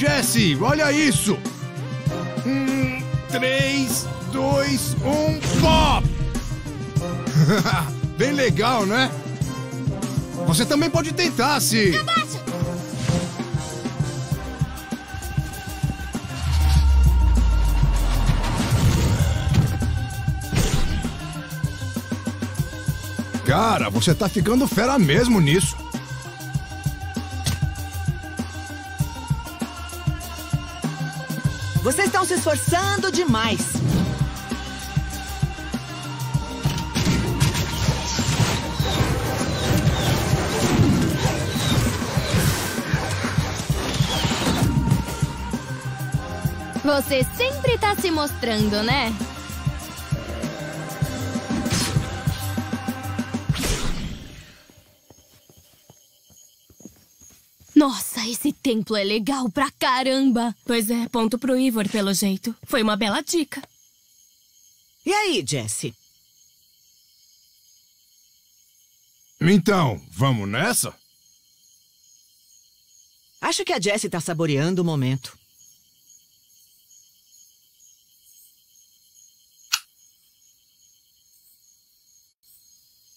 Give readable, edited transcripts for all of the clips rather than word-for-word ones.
Jessie! Olha isso! 3, 2, 1, pop! Bem legal, né? Você também pode tentar, se... Abaixa! Cara, você tá ficando fera mesmo nisso. Vocês estão se esforçando demais. Você sempre tá se mostrando, né? Nossa, esse templo é legal pra caramba! Pois é, ponto pro Ivor, pelo jeito. Foi uma bela dica. E aí, Jessie? Então, vamos nessa? Acho que a Jessie tá saboreando o momento.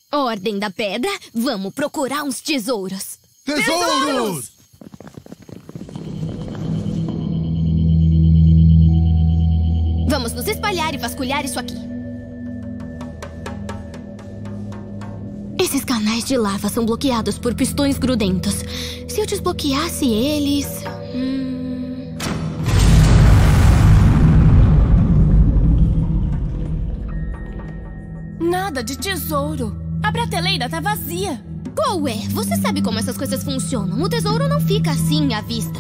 Ordem da Pedra, vamos procurar uns tesouros. Tesouros! Vamos nos espalhar e vasculhar isso aqui. Esses canais de lava são bloqueados por pistões grudentos. Se eu desbloqueasse eles... Nada de tesouro. A prateleira tá vazia. Qual é? Você sabe como essas coisas funcionam. O tesouro não fica assim à vista.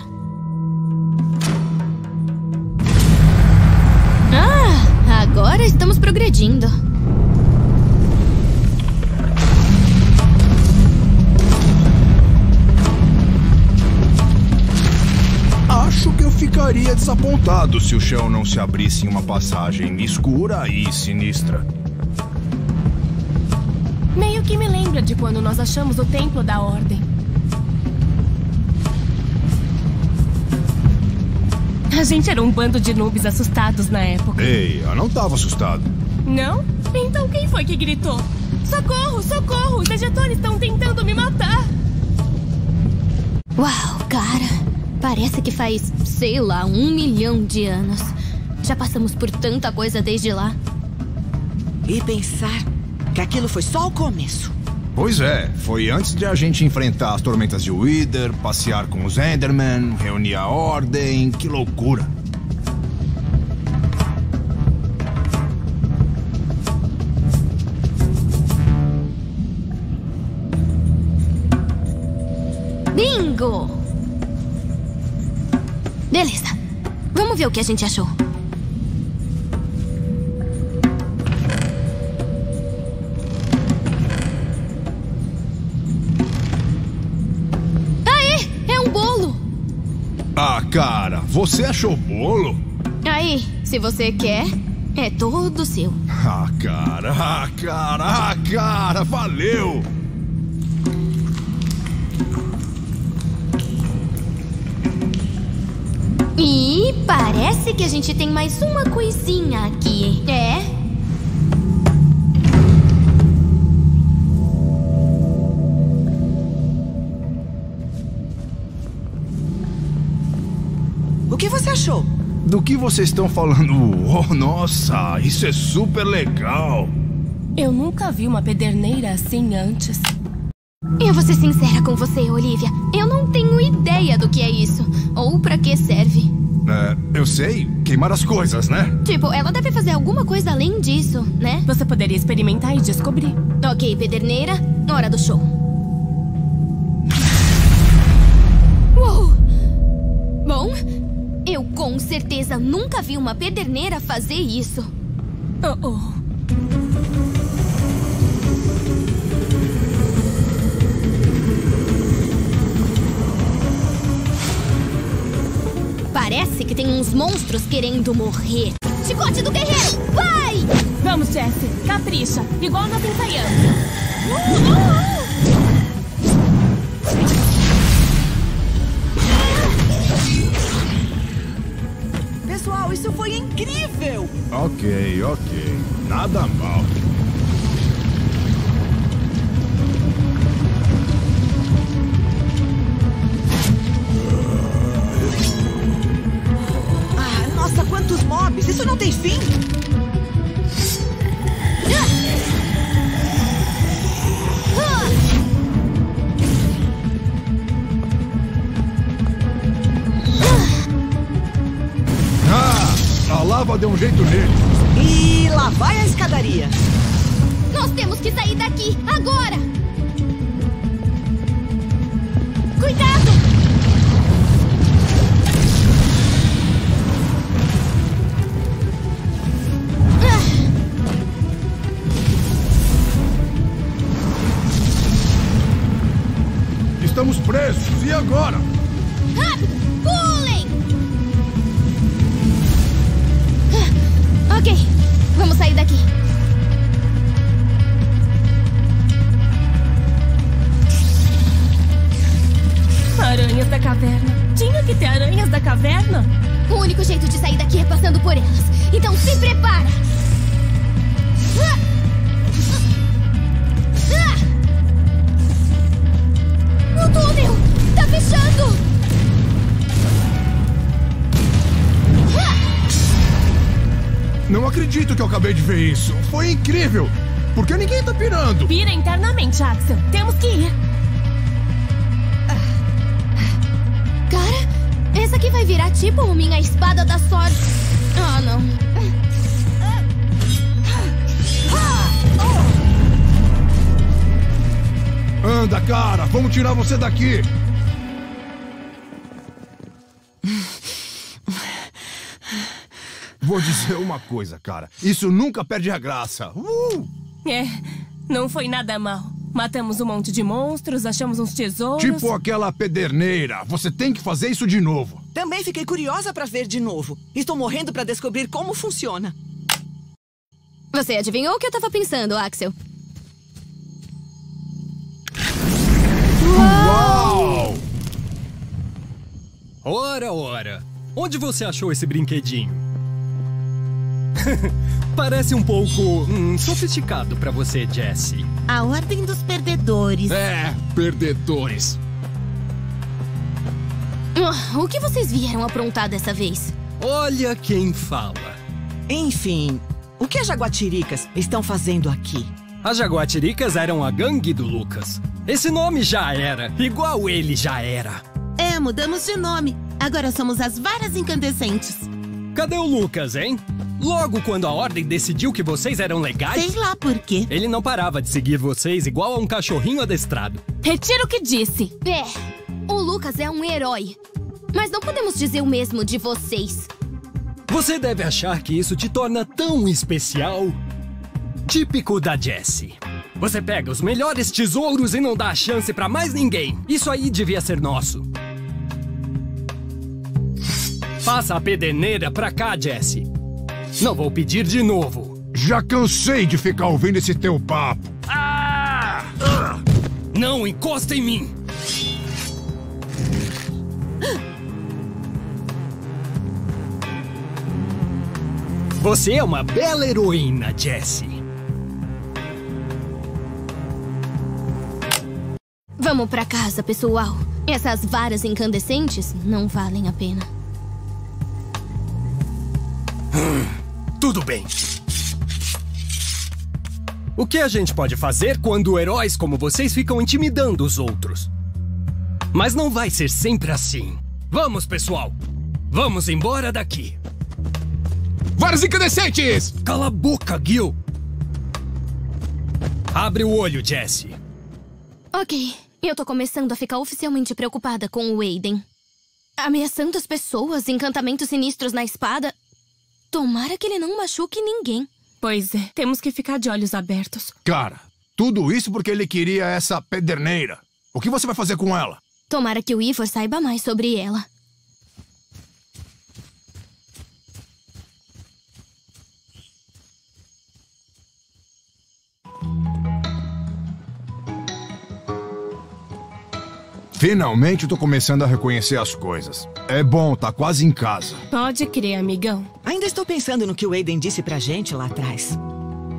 Ah, agora estamos progredindo. Acho que eu ficaria desapontado se o chão não se abrisse em uma passagem escura e sinistra. Meio que me lembra de quando nós achamos o Templo da Ordem. A gente era um bando de noobs assustados na época. Ei, eu não tava assustado. Não? Então quem foi que gritou? Socorro, socorro! Os ejetores estão tentando me matar! Uau, cara. Parece que faz, sei lá, 1 milhão de anos. Já passamos por tanta coisa desde lá. E pensar... que aquilo foi só o começo. Pois é, foi antes de a gente enfrentar as tormentas de Wither, passear com os Endermen, reunir a Ordem, que loucura. Bingo! Beleza, vamos ver o que a gente achou. Ah, cara, você achou bolo? Aí, se você quer, é todo seu. Ah, cara, ah, cara, ah, cara, valeu! E parece que a gente tem mais uma coisinha aqui, é? O que você achou? Do que vocês estão falando? Oh, nossa, isso é super legal! Eu nunca vi uma pederneira assim antes. Eu vou ser sincera com você, Olivia. Eu não tenho ideia do que é isso, ou pra que serve. É, eu sei, queimar as coisas, né? Tipo, ela deve fazer alguma coisa além disso, né? Você poderia experimentar e descobrir. Ok, pederneira, hora do show. Uou! Bom... eu com certeza nunca vi uma pederneira fazer isso. Oh, oh. Parece que tem uns monstros querendo morrer. Chicote do guerreiro, vai! Vamos, Jessie, capricha, igual nós ensaiamos. foi incrível! Ok, ok. Nada mal. Ah, nossa, quantos mobs! Isso não tem fim! A lava deu um jeito nele. E lá vai a escadaria. Nós temos que sair daqui, agora! Cuidado! Estamos presos, e agora? Rápido! Pulem! Ok, vamos sair daqui. Aranhas da caverna. Tinha que ter aranhas da caverna. O único jeito de sair daqui é passando por elas. Então se prepara. O túnel tá fechando. Não acredito que eu acabei de ver isso. Foi incrível. Por que ninguém tá pirando? Pira internamente, Axel. Temos que ir. Cara, essa aqui vai virar tipo minha espada da sorte. Ah, não. Anda, cara. Vamos tirar você daqui. Vou dizer uma coisa, cara. Isso nunca perde a graça. É, não foi nada mal. Matamos um monte de monstros, achamos uns tesouros... Tipo aquela pederneira. Você tem que fazer isso de novo. Também fiquei curiosa pra ver de novo. Estou morrendo pra descobrir como funciona. Você adivinhou o que eu tava pensando, Axel? Uau! Ora, ora. Onde você achou esse brinquedinho? Parece um pouco sofisticado pra você, Jessie. A Ordem dos Perdedores. É, perdedores. O que vocês vieram aprontar dessa vez? Olha quem fala. Enfim, o que as Jaguatiricas estão fazendo aqui? As Jaguatiricas eram a gangue do Lucas. Esse nome já era, igual ele já era. É, mudamos de nome. Agora somos as Varas Incandescentes. Cadê o Lucas, hein? Logo quando a Ordem decidiu que vocês eram legais... Sei lá por quê. Ele não parava de seguir vocês igual a um cachorrinho adestrado. Retiro o que disse. É, o Lucas é um herói. Mas não podemos dizer o mesmo de vocês. Você deve achar que isso te torna tão especial. Típico da Jessie. Você pega os melhores tesouros e não dá a chance pra mais ninguém. Isso aí devia ser nosso. Passa a pederneira pra cá, Jessie. Não vou pedir de novo. Já cansei de ficar ouvindo esse teu papo. Não encosta em mim. Você é uma bela heroína, Jessie. Vamos pra casa, pessoal. Essas varas incandescentes não valem a pena. Tudo bem. O que a gente pode fazer quando heróis como vocês ficam intimidando os outros? Mas não vai ser sempre assim. Vamos, pessoal. Vamos embora daqui. Varas incandescentes! Cala a boca, Gil. Abre o olho, Jessie. Ok. Eu tô começando a ficar oficialmente preocupada com o Aiden. Ameaçando as pessoas, encantamentos sinistros na espada... Tomara que ele não machuque ninguém. Pois é, temos que ficar de olhos abertos. Cara, tudo isso porque ele queria essa pederneira. O que você vai fazer com ela? Tomara que o Ivor saiba mais sobre ela. Finalmente eu tô começando a reconhecer as coisas. É bom, tá quase em casa. Pode crer, amigão. Ainda estou pensando no que o Aiden disse pra gente lá atrás.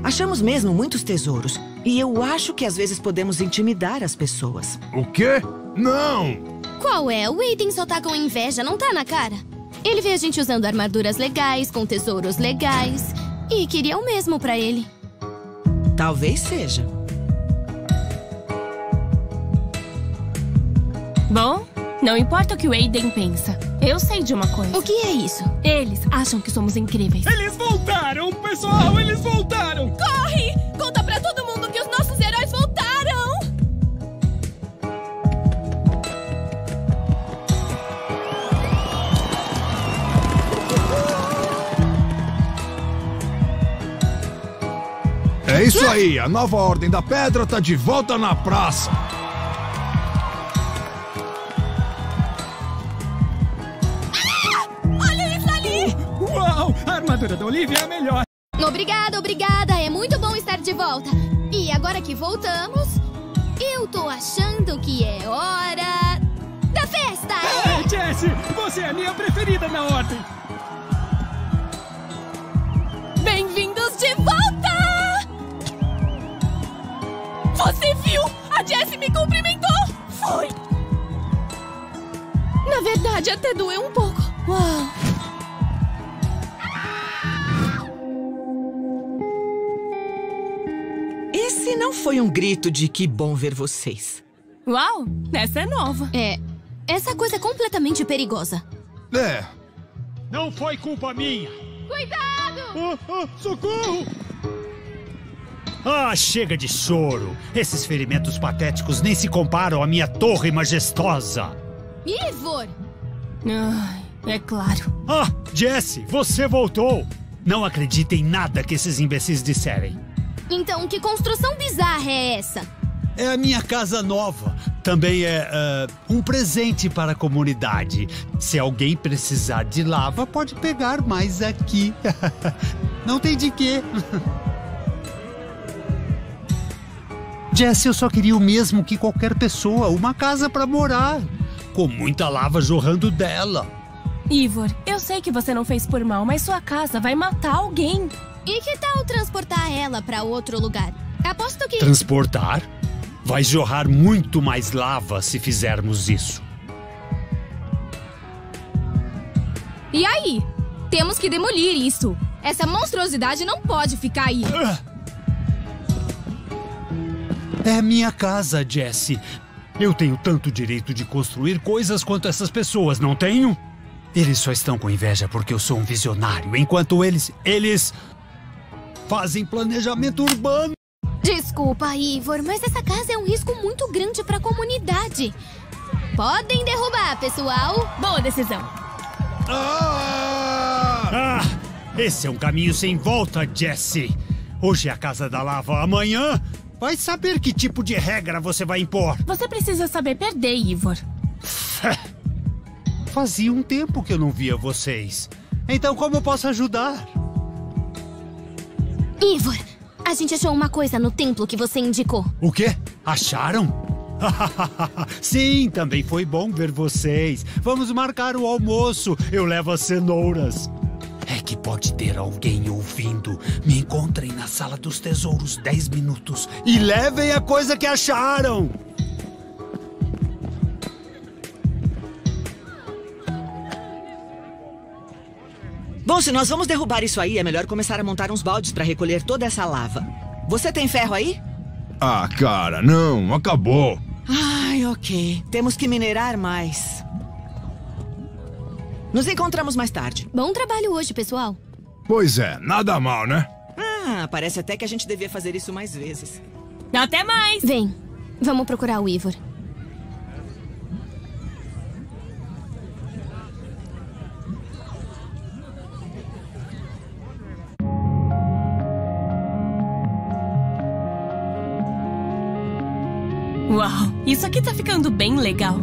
Achamos mesmo muitos tesouros. E eu acho que às vezes podemos intimidar as pessoas. O quê? Não! Qual é? O Aiden só tá com inveja, não tá na cara? Ele vê a gente usando armaduras legais, com tesouros legais. E queria o mesmo pra ele. Talvez seja. Bom, não importa o que o Aiden pensa. Eu sei de uma coisa. O que é isso? Eles acham que somos incríveis. Eles voltaram, pessoal! Eles voltaram! Corre! Conta pra todo mundo que os nossos heróis voltaram! É isso aí! A nova Ordem da Pedra tá de volta na praça! A armadura da Olivia é a melhor. Obrigada, obrigada. É muito bom estar de volta. E agora que voltamos, eu tô achando que é hora da festa. É, Jessie, você é a minha preferida na ordem. Bem-vindos de volta! Você viu? A Jessie me cumprimentou. Foi. Na verdade, até doeu um pouco. Uau. Esse não foi um grito de que bom ver vocês. Uau, essa é nova. É, essa coisa é completamente perigosa. É. Não foi culpa minha. Cuidado! Socorro! Ah, chega de choro. Esses ferimentos patéticos nem se comparam à minha torre majestosa. Ivor! É claro. Ah, Jessie, você voltou. Não acredita em nada que esses imbecis disserem. Então, que construção bizarra é essa? É a minha casa nova. Também é um presente para a comunidade. Se alguém precisar de lava, pode pegar mais aqui. Não tem de quê. Jessie, eu só queria o mesmo que qualquer pessoa. Uma casa para morar. Com muita lava jorrando dela. Ivor, eu sei que você não fez por mal, mas sua casa vai matar alguém. E que tal transportar ela para outro lugar? Aposto que... Transportar? Vai jorrar muito mais lava se fizermos isso. E aí? Temos que demolir isso. Essa monstruosidade não pode ficar aí. É minha casa, Jessie. Eu tenho tanto direito de construir coisas quanto essas pessoas, não tenho? Eles só estão com inveja porque eu sou um visionário, enquanto eles... fazem planejamento urbano. Desculpa, Ivor, mas essa casa é um risco muito grande para a comunidade. Podem derrubar, pessoal. Boa decisão. Esse é um caminho sem volta, Jessie. Hoje é a casa da lava, amanhã vai saber que tipo de regra você vai impor. Você precisa saber perder, Ivor. Fazia um tempo que eu não via vocês. Então como posso ajudar? Ivor, a gente achou uma coisa no templo que você indicou. O quê? Acharam? Sim, também foi bom ver vocês. Vamos marcar o almoço. Eu levo as cenouras. É que pode ter alguém ouvindo. Me encontrem na sala dos tesouros 10 minutos e levem a coisa que acharam. Bom, se nós vamos derrubar isso aí, é melhor começar a montar uns baldes pra recolher toda essa lava. Você tem ferro aí? Ah, cara, não. Acabou. Ai, ok. Temos que minerar mais. Nos encontramos mais tarde. Bom trabalho hoje, pessoal. Pois é, nada mal, né? Ah, parece até que a gente devia fazer isso mais vezes. Até mais! Vem, vamos procurar o Ivor. Uau, isso aqui tá ficando bem legal.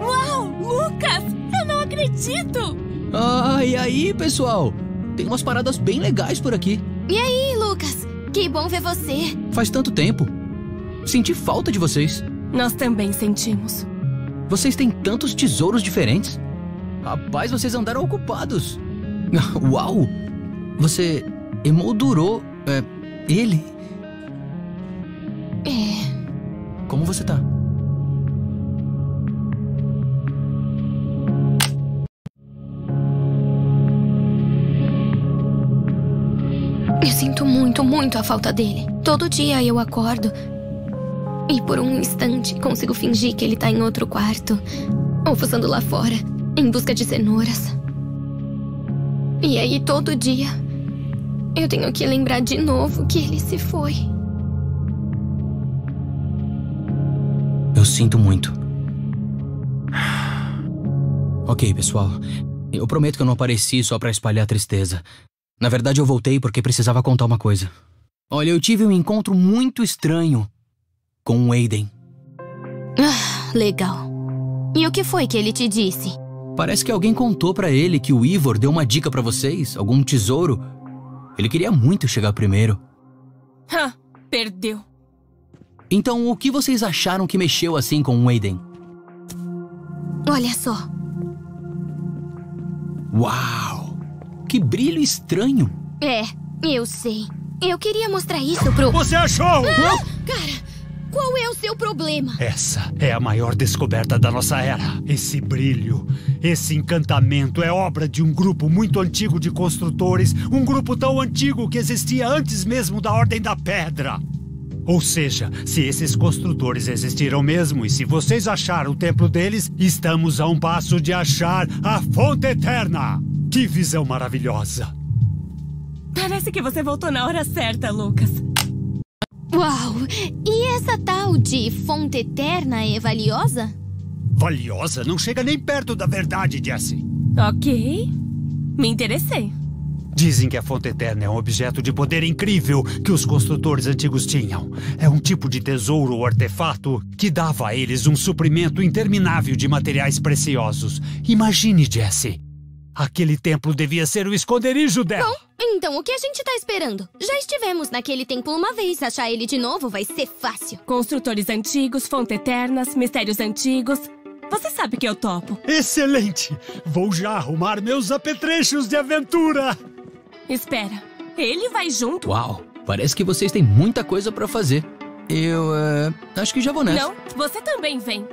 Uau, Lucas! Eu não acredito! acredito! Ah, e aí, pessoal? Tem umas paradas bem legais por aqui. E aí, Lucas? Que bom ver você. Faz tanto tempo. Senti falta de vocês. Nós também sentimos. Vocês têm tantos tesouros diferentes. Rapaz, vocês andaram ocupados. Uau! Você emoldurou ele? É. Como você tá? Eu sinto muito, muito a falta dele. Todo dia eu acordo e por um instante consigo fingir que ele tá em outro quarto ou fuçando lá fora, em busca de cenouras. E aí todo dia eu tenho que lembrar de novo que ele se foi. Eu sinto muito. Ok, pessoal. Eu prometo que eu não apareci só pra espalhar tristeza. Na verdade, eu voltei porque precisava contar uma coisa. Olha, eu tive um encontro muito estranho com o Aiden. Ah, legal. E o que foi que ele te disse? Parece que alguém contou pra ele que o Ivor deu uma dica pra vocês, algum tesouro. Ele queria muito chegar primeiro. Ah, perdeu. Então, o que vocês acharam que mexeu assim com o Aiden? Olha só. Uau! Que brilho estranho. É, eu sei. Eu queria mostrar isso pro... Você achou? Ah, cara... Qual é o seu problema? Essa é a maior descoberta da nossa era. Esse brilho, esse encantamento é obra de um grupo muito antigo de construtores, um grupo tão antigo que existia antes mesmo da Ordem da Pedra. Ou seja, se esses construtores existiram mesmo e se vocês acharam o templo deles, estamos a um passo de achar a Fonte Eterna. Que visão maravilhosa! Parece que você voltou na hora certa, Lucas. Uau! E essa tal de Fonte Eterna é valiosa? Valiosa? Não chega nem perto da verdade, Jessie. Ok. Me interessei. Dizem que a Fonte Eterna é um objeto de poder incrível que os construtores antigos tinham. É um tipo de tesouro ou artefato que dava a eles um suprimento interminável de materiais preciosos. Imagine, Jessie. Aquele templo devia ser o esconderijo dela. Bom, então o que a gente tá esperando? Já estivemos naquele templo uma vez, achar ele de novo vai ser fácil. Construtores antigos, fontes eternas, mistérios antigos... Você sabe que eu topo. Excelente! Vou já arrumar meus apetrechos de aventura! Espera, ele vai junto? Uau, parece que vocês têm muita coisa pra fazer. Eu, acho que já vou nessa. Não, você também vem.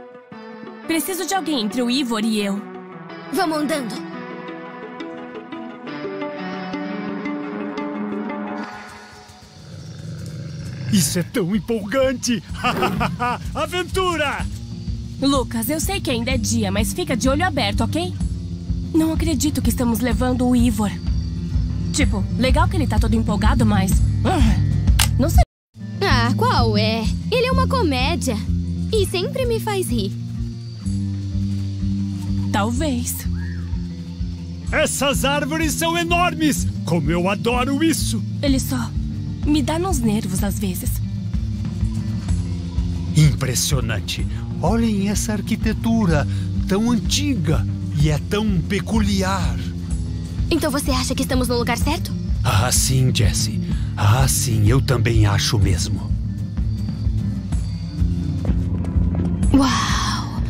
Preciso de alguém entre o Ivor e eu. Vamos andando. Isso é tão empolgante! Aventura! Lucas, eu sei que ainda é dia, mas fica de olho aberto, ok? Não acredito que estamos levando o Ivor. Tipo, legal que ele tá todo empolgado, mas... não sei... Ah, qual é? Ele é uma comédia. E sempre me faz rir. Talvez. Essas árvores são enormes! Como eu adoro isso! Ele só... me dá nos nervos às vezes. Impressionante. Olhem essa arquitetura tão antiga e é tão peculiar. Então você acha que estamos no lugar certo? Ah, sim, Jessie. Ah, sim, eu também acho mesmo. Uau!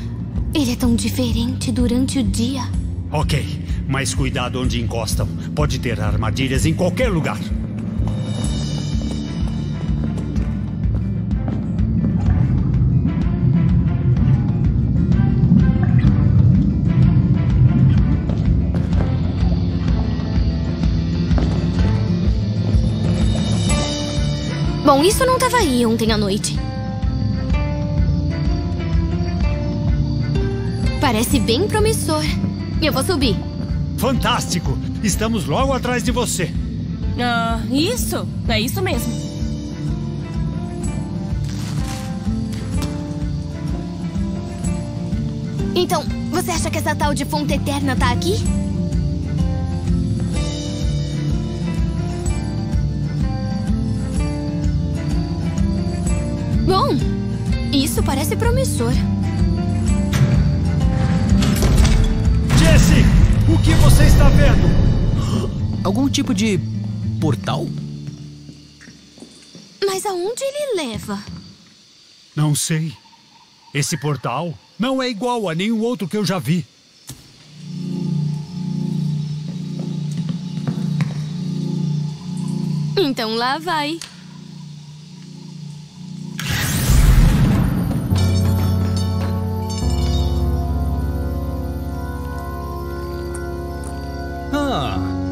Ele é tão diferente durante o dia. Ok, mas cuidado onde encostam. Pode ter armadilhas em qualquer lugar. Bom, isso não estava aí ontem à noite. Parece bem promissor. Eu vou subir. Fantástico! Estamos logo atrás de você. Ah, isso? É isso mesmo. Então, você acha que essa tal de Fonte Eterna tá aqui? Bom, isso parece promissor. Jessie! O que você está vendo? Algum tipo de portal? Mas aonde ele leva? Não sei. Esse portal não é igual a nenhum outro que eu já vi. Então lá vai.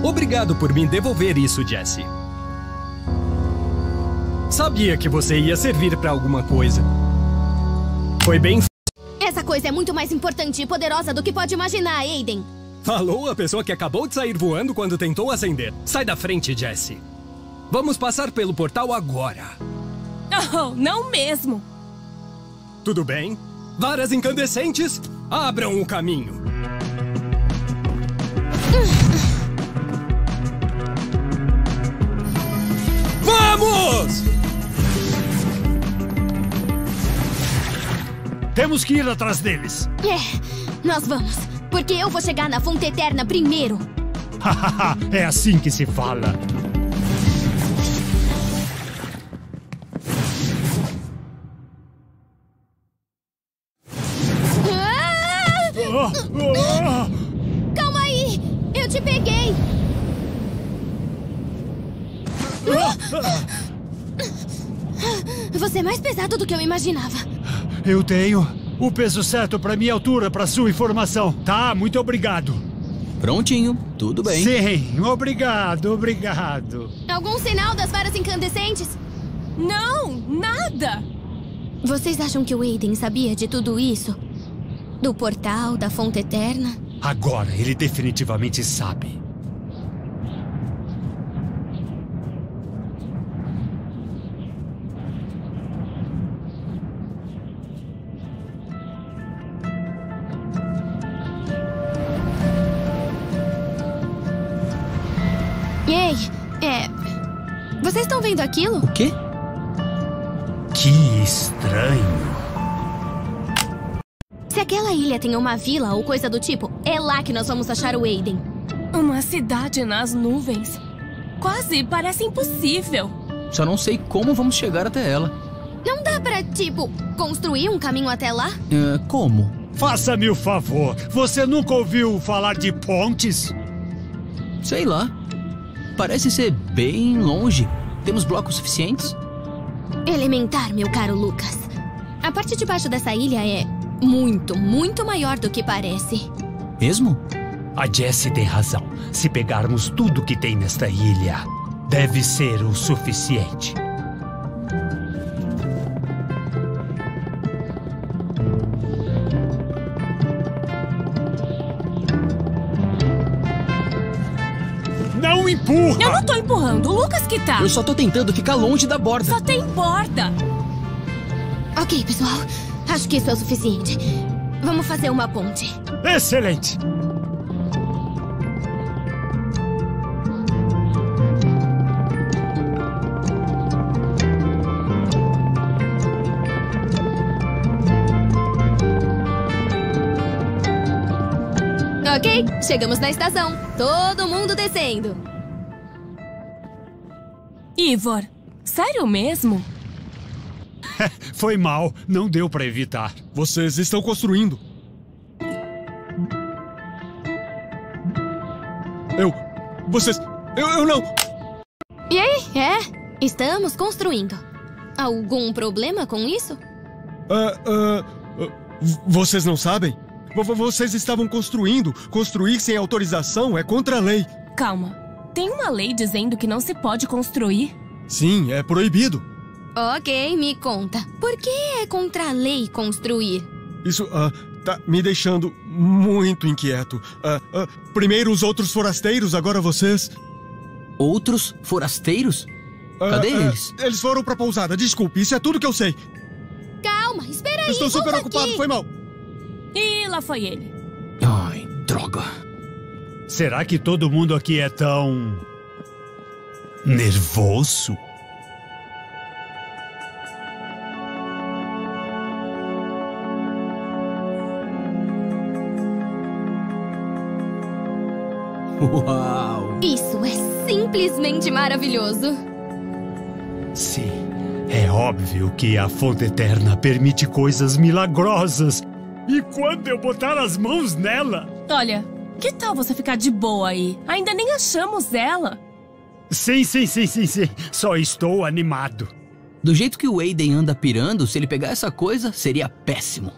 Obrigado por me devolver isso, Jessie. Sabia que você ia servir para alguma coisa. Foi bem... Essa coisa é muito mais importante e poderosa do que pode imaginar, Aiden. Falou a pessoa que acabou de sair voando quando tentou acender. Sai da frente, Jessie. Vamos passar pelo portal agora. Oh, não mesmo. Tudo bem? Varas incandescentes, abram o caminho. Vamos! Temos que ir atrás deles. É, nós vamos. Porque eu vou chegar na Fonte Eterna primeiro. É assim que se fala. Calma aí! Eu te peguei! Você é mais pesado do que eu imaginava. Eu tenho o peso certo para minha altura, para sua informação. Tá, muito obrigado. Prontinho, tudo bem. Sim, obrigado, obrigado. Algum sinal das varas incandescentes? Não, nada. Vocês acham que o Aiden sabia de tudo isso? Do portal, da Fonte Eterna? Agora, ele definitivamente sabe. Vocês estão vendo aquilo? O quê? Que estranho. Se aquela ilha tem uma vila ou coisa do tipo, é lá que nós vamos achar o Aiden. Uma cidade nas nuvens. Quase parece impossível. Só não sei como vamos chegar até ela. Não dá pra, tipo, construir um caminho até lá? Como? Faça-me o favor. Você nunca ouviu falar de pontes? Sei lá. Parece ser bem longe. Temos blocos suficientes? Elementar, meu caro Lucas. A parte de baixo dessa ilha é muito, muito maior do que parece. Mesmo? A Jessie tem razão. Se pegarmos tudo que tem nesta ilha, deve ser o suficiente. Empurra. Eu não tô empurrando, o Lucas que tá. Eu só tô tentando ficar longe da borda. Só tem borda. Ok, pessoal. Acho que isso é o suficiente. Vamos fazer uma ponte. Excelente. Ok, chegamos na estação. Todo mundo descendo. Ivor, sério mesmo? Foi mal, não deu pra evitar. Vocês estão construindo. Eu não... E aí? É, estamos construindo. Algum problema com isso? Vocês não sabem? Vocês estavam construindo. Construir sem autorização é contra a lei. Calma. Tem uma lei dizendo que não se pode construir? Sim, é proibido. Ok, me conta. Por que é contra a lei construir? Isso tá me deixando muito inquieto. Primeiro os outros forasteiros, agora vocês. Outros forasteiros? Cadê eles? Eles foram pra pousada, desculpe, isso é tudo que eu sei. Calma, espera aí. Estou super ocupado, aqui. Foi mal. E lá foi ele. Ai, droga. Será que todo mundo aqui é tão... nervoso? Uau! Isso é simplesmente maravilhoso! Sim, é óbvio que a Fonte Eterna permite coisas milagrosas. E quando eu botar as mãos nela... Olha, que tal você ficar de boa aí? Ainda nem achamos ela. Sim. Só estou animado. Do jeito que o Aiden anda pirando, se ele pegar essa coisa, seria péssimo.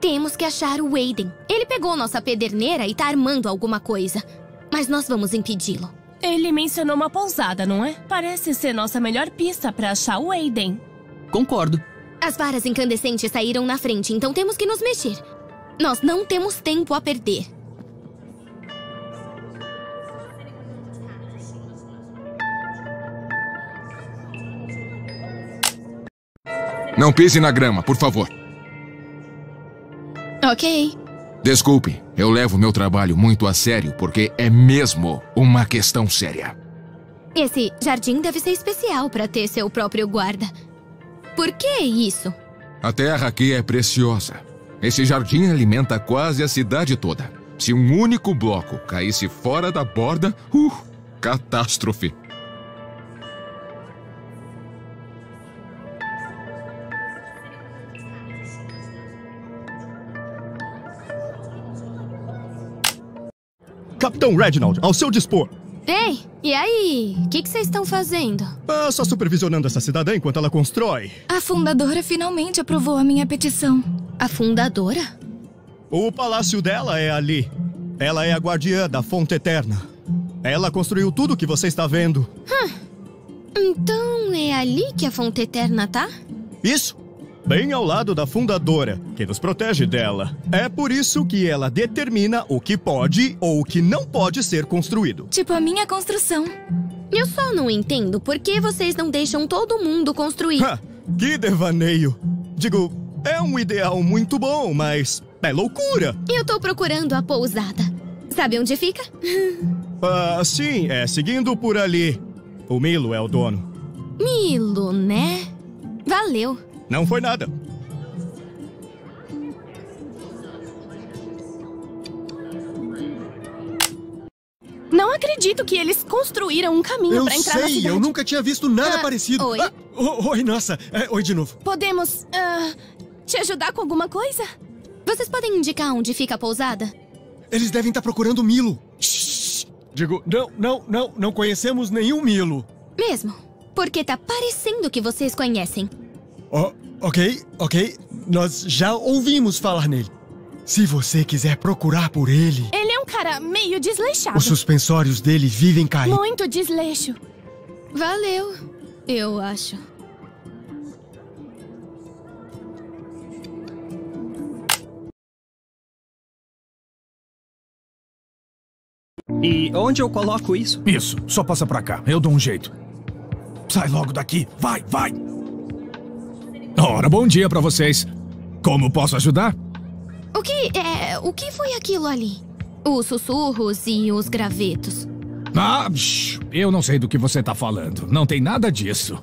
Temos que achar o Aiden. Ele pegou nossa pederneira e tá armando alguma coisa. Mas nós vamos impedi-lo. Ele mencionou uma pousada, não é? Parece ser nossa melhor pista pra achar o Aiden. Concordo. As varas incandescentes saíram na frente, então temos que nos mexer. Nós não temos tempo a perder. Não pise na grama, por favor. Ok. Desculpe, eu levo meu trabalho muito a sério, porque é mesmo uma questão séria. Esse jardim deve ser especial para ter seu próprio guarda. Por que isso? A terra aqui é preciosa. Esse jardim alimenta quase a cidade toda. Se um único bloco caísse fora da borda, catástrofe. Capitão Reginald, ao seu dispor. Ei, e aí? O que vocês estão fazendo? Ah, só supervisionando essa cidadã enquanto ela constrói. A fundadora finalmente aprovou a minha petição. A fundadora? O palácio dela é ali. Ela é a guardiã da Fonte Eterna. Ela construiu tudo o que você está vendo. Então é ali que a Fonte Eterna tá? Isso. Bem ao lado da fundadora, que nos protege dela. É por isso que ela determina o que pode ou o que não pode ser construído. Tipo a minha construção. Eu só não entendo por que vocês não deixam todo mundo construir. Que devaneio. Digo, é um ideal muito bom, mas é loucura. Eu tô procurando a pousada. Sabe onde fica? Sim, é seguindo por ali. O Milo é o dono. Milo, né? Valeu. Não foi nada. Não acredito que eles construíram um caminho para entrar na cidade. Eu sei, eu nunca tinha visto nada parecido. Oi? Oi, nossa. Oi de novo. Podemos te ajudar com alguma coisa? Vocês podem indicar onde fica a pousada? Eles devem estar procurando Milo. Shhh. Digo, não conhecemos nenhum Milo. Mesmo? Porque tá parecendo que vocês conhecem. Ok. Nós já ouvimos falar nele. Se você quiser procurar por ele... Ele é um cara meio desleixado. Os suspensórios dele vivem caindo. Muito desleixo. Valeu, eu acho. E onde eu coloco isso? Isso, só passa pra cá. Eu dou um jeito. Sai logo daqui. Vai! Ora, bom dia pra vocês. Como posso ajudar? O que foi aquilo ali? Os sussurros e os gravetos. Eu não sei do que você tá falando. Não tem nada disso.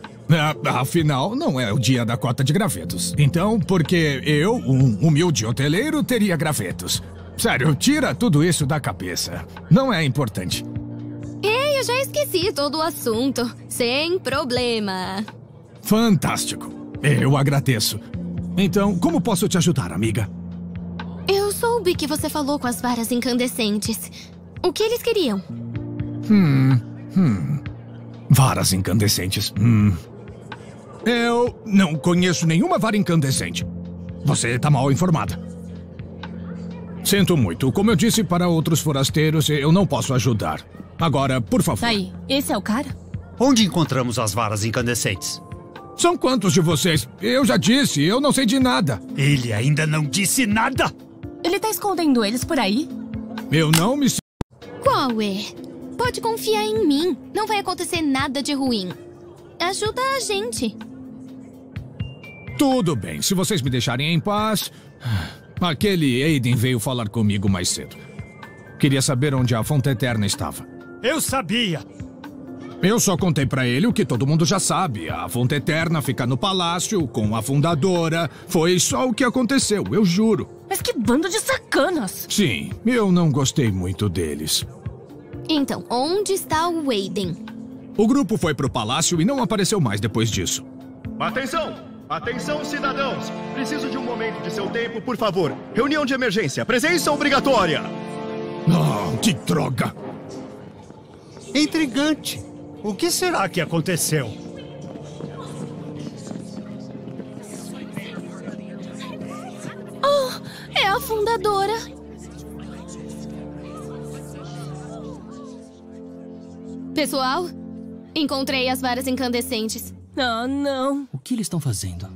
Afinal, não é o dia da cota de gravetos. Então, porque eu, um humilde hoteleiro, teria gravetos? Sério, tira tudo isso da cabeça. Não é importante. Ei, eu já esqueci todo o assunto. Sem problema. Fantástico. Eu agradeço. Então, como posso te ajudar, amiga? Eu soube que você falou com as varas incandescentes. O que eles queriam? Varas incandescentes. Eu não conheço nenhuma vara incandescente. Você tá mal informada. Sinto muito. Como eu disse para outros forasteiros, eu não posso ajudar. Agora, por favor. Aí, esse é o cara? Onde encontramos as varas incandescentes? São quantos de vocês? Eu já disse, eu não sei de nada. Ele ainda não disse nada? Ele tá escondendo eles por aí? Eu não me... Qual é? Pode confiar em mim. Não vai acontecer nada de ruim. Ajuda a gente. Tudo bem, se vocês me deixarem em paz... Aquele Aiden veio falar comigo mais cedo. Queria saber onde a Fonte Eterna estava. Eu sabia! Eu só contei pra ele o que todo mundo já sabe. A Fonte Eterna fica no palácio, com a fundadora. Foi só o que aconteceu, eu juro. Mas que bando de sacanas! Sim, eu não gostei muito deles. Então, onde está o Aiden? O grupo foi pro palácio e não apareceu mais depois disso. Atenção! Atenção, cidadãos! Preciso de um momento de seu tempo, por favor. Reunião de emergência. Presença obrigatória! Não, que droga! Intrigante. O que será que aconteceu? Oh, é a fundadora. Pessoal, encontrei as varas incandescentes. Ah, não. O que eles estão fazendo?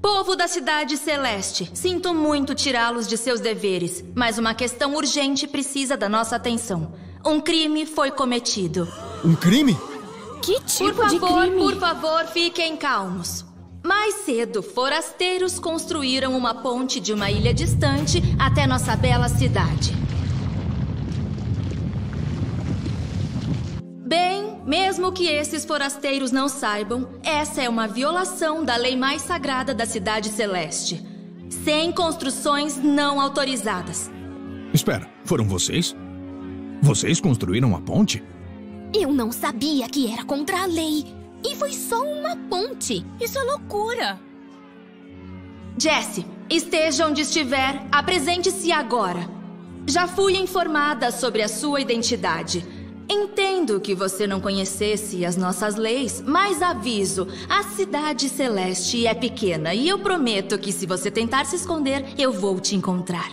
Povo da Cidade Celeste, sinto muito tirá-los de seus deveres, mas uma questão urgente precisa da nossa atenção. Um crime foi cometido. Um crime? Que tipo de crime? Por favor, fiquem calmos. Mais cedo, forasteiros construíram uma ponte de uma ilha distante até nossa bela cidade. Bem, mesmo que esses forasteiros não saibam, essa é uma violação da lei mais sagrada da Cidade Celeste. Sem construções não autorizadas. Espera, foram vocês? Vocês construíram a ponte? Eu não sabia que era contra a lei. E foi só uma ponte. Isso é loucura. Jessie, esteja onde estiver, apresente-se agora. Já fui informada sobre a sua identidade. Entendo que você não conhecesse as nossas leis, mas aviso, a Cidade Celeste é pequena e eu prometo que se você tentar se esconder, eu vou te encontrar.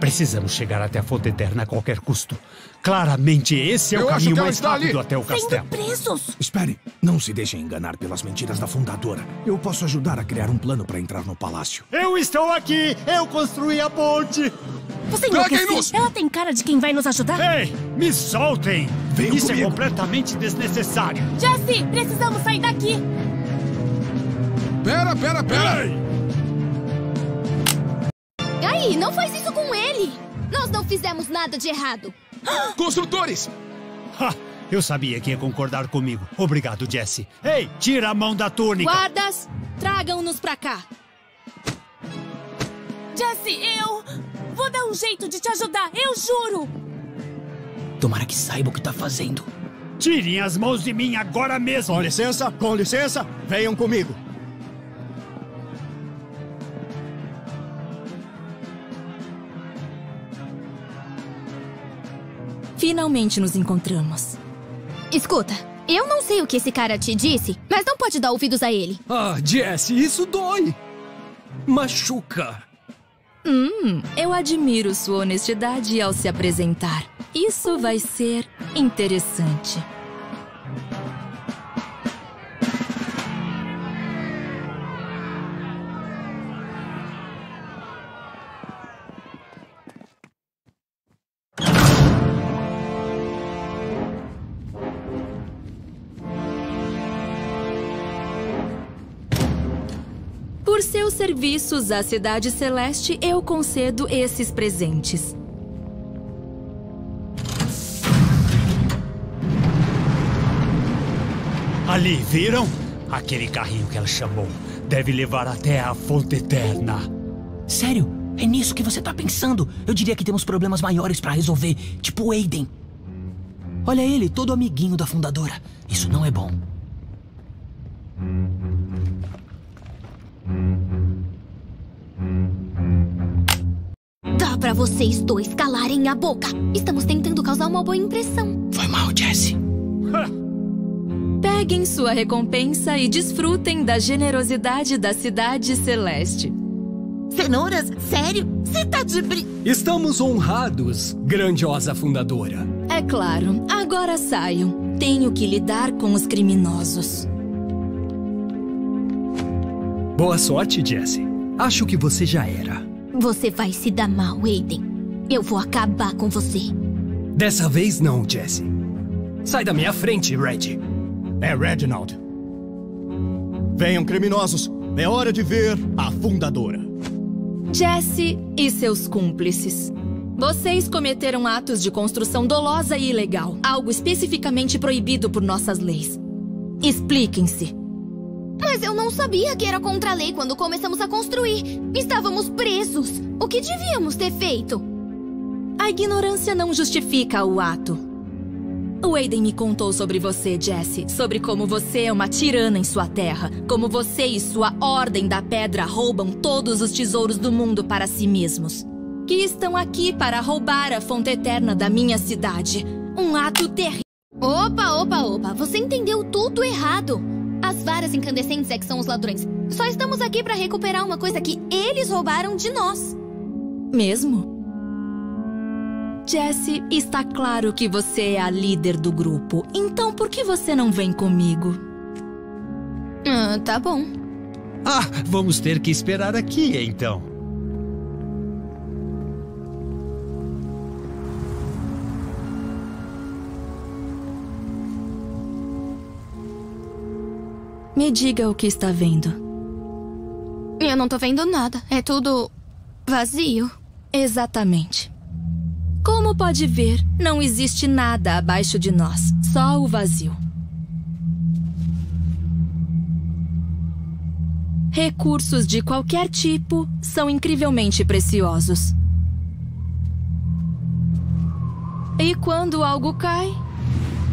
Precisamos chegar até a Fonte Eterna a qualquer custo. Claramente esse é o caminho mais rápido até o castelo. Sendo presos! Espere, não se deixem enganar pelas mentiras da fundadora. Eu posso ajudar a criar um plano para entrar no palácio. Eu estou aqui! Eu construí a ponte! Você enlouqueceu? Ela tem cara de quem vai nos ajudar? Ei, me soltem! Venham Isso comigo. É completamente desnecessário. Jessie, precisamos sair daqui! Pera! Ei. Aí, não faz isso com ele! Nós não fizemos nada de errado. Construtores! Ha, eu sabia que ia concordar comigo. Obrigado, Jessie. Ei, tira a mão da túnica! Guardas, tragam-nos pra cá. Jessie, vou dar um jeito de te ajudar, eu juro! Tomara que saiba o que tá fazendo. Tirem as mãos de mim agora mesmo! Com licença, venham comigo. Finalmente nos encontramos. Escuta, eu não sei o que esse cara te disse, mas não pode dar ouvidos a ele. Ah, Jessie, isso dói! Machuca! Eu admiro sua honestidade ao se apresentar. Isso vai ser interessante. Por seus serviços à Cidade Celeste, eu concedo esses presentes. Ali, viram? Aquele carrinho que ela chamou deve levar até a Fonte Eterna. Sério? É nisso que você tá pensando? Eu diria que temos problemas maiores pra resolver, tipo o Aiden. Olha ele, todo amiguinho da fundadora. Isso não é bom. Dá pra vocês dois calarem a boca. Estamos tentando causar uma boa impressão. Foi mal, Jessie. Peguem sua recompensa e desfrutem da generosidade da Cidade Celeste. Cenouras? Sério? Você tá de Estamos honrados, grandiosa fundadora. É claro, agora saiam. Tenho que lidar com os criminosos. Boa sorte, Jessie. Acho que você já era. Você vai se dar mal, Aiden. Eu vou acabar com você. Dessa vez não, Jessie. Sai da minha frente, Reg. É, Reginald. Venham, criminosos. É hora de ver a fundadora. Jessie e seus cúmplices. Vocês cometeram atos de construção dolosa e ilegal. Algo especificamente proibido por nossas leis. Expliquem-se. Mas eu não sabia que era contra a lei quando começamos a construir. Estávamos presos. O que devíamos ter feito? A ignorância não justifica o ato. O Aiden me contou sobre você, Jessie. Sobre como você é uma tirana em sua terra. Como você e sua Ordem da Pedra roubam todos os tesouros do mundo para si mesmos. Que estão aqui para roubar a Fonte Eterna da minha cidade. Um ato terrível. Opa! Você entendeu tudo errado. As Varas Incandescentes é que são os ladrões. Só estamos aqui para recuperar uma coisa que eles roubaram de nós. Mesmo? Jessie, está claro que você é a líder do grupo. Então por que você não vem comigo? Tá bom. Vamos ter que esperar aqui, então. Me diga o que está vendo. Eu não tô vendo nada. É tudo vazio. Exatamente. Como pode ver, não existe nada abaixo de nós. Só o vazio. Recursos de qualquer tipo são incrivelmente preciosos. E quando algo cai,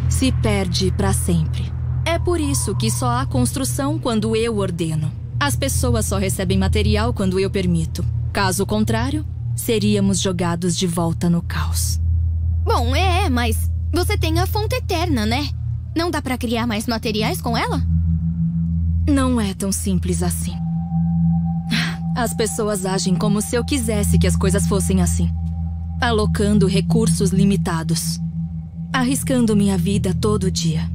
se perde para sempre. É por isso que só há construção quando eu ordeno. As pessoas só recebem material quando eu permito. Caso contrário, seríamos jogados de volta no caos. Bom, mas você tem a Fonte Eterna, né? Não dá pra criar mais materiais com ela? Não é tão simples assim. As pessoas agem como se eu quisesse que as coisas fossem assim. Alocando recursos limitados. Arriscando minha vida todo dia.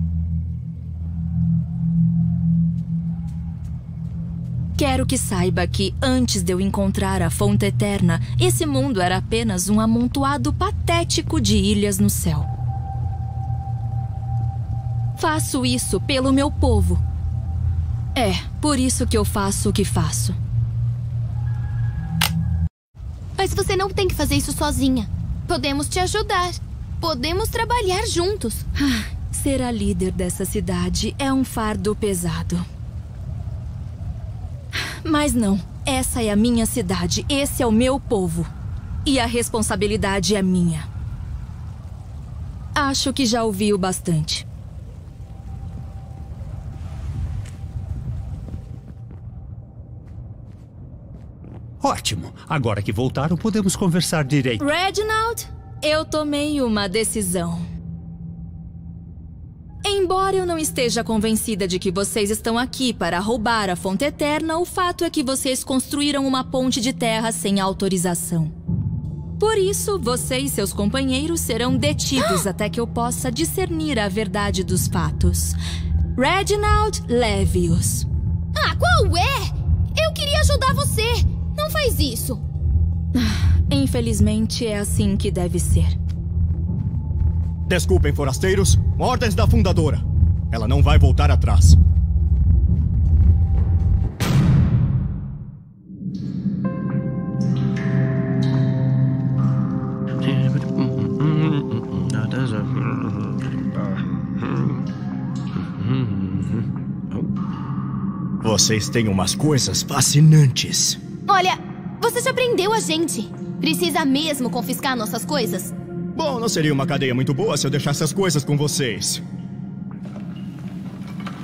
Quero que saiba que, antes de eu encontrar a Fonte Eterna, esse mundo era apenas um amontoado patético de ilhas no céu. Faço isso pelo meu povo. É, por isso que eu faço o que faço. Mas você não tem que fazer isso sozinha. Podemos te ajudar. Podemos trabalhar juntos. Ser a líder dessa cidade é um fardo pesado. Mas não, essa é a minha cidade, esse é o meu povo. E a responsabilidade é minha. Acho que já ouvi o bastante. Ótimo, agora que voltaram podemos conversar direito. Reginald, eu tomei uma decisão. Embora eu não esteja convencida de que vocês estão aqui para roubar a Fonte Eterna, o fato é que vocês construíram uma ponte de terra sem autorização. Por isso, você e seus companheiros serão detidos até que eu possa discernir a verdade dos fatos. Reginald, leve-os. Qual é? Eu queria ajudar você! Não faz isso! Infelizmente, é assim que deve ser. Desculpem, forasteiros. Ordens da Fundadora. Ela não vai voltar atrás. Vocês têm umas coisas fascinantes. Olha, você já prendeu a gente. Precisa mesmo confiscar nossas coisas? Bom, não seria uma cadeia muito boa se eu deixasse as coisas com vocês.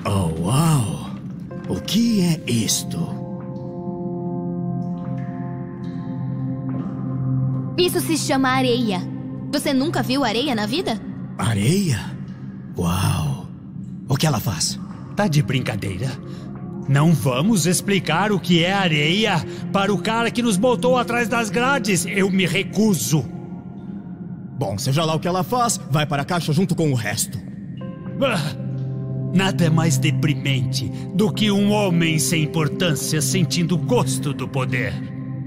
Oh, uau! O que é isto? Isso se chama areia. Você nunca viu areia na vida? Areia? Uau! O que ela faz? Tá de brincadeira? Não vamos explicar o que é areia para o cara que nos botou atrás das grades. Eu me recuso. Bom, seja lá o que ela faz, vai para a caixa junto com o resto. Nada é mais deprimente do que um homem sem importância sentindo gosto do poder.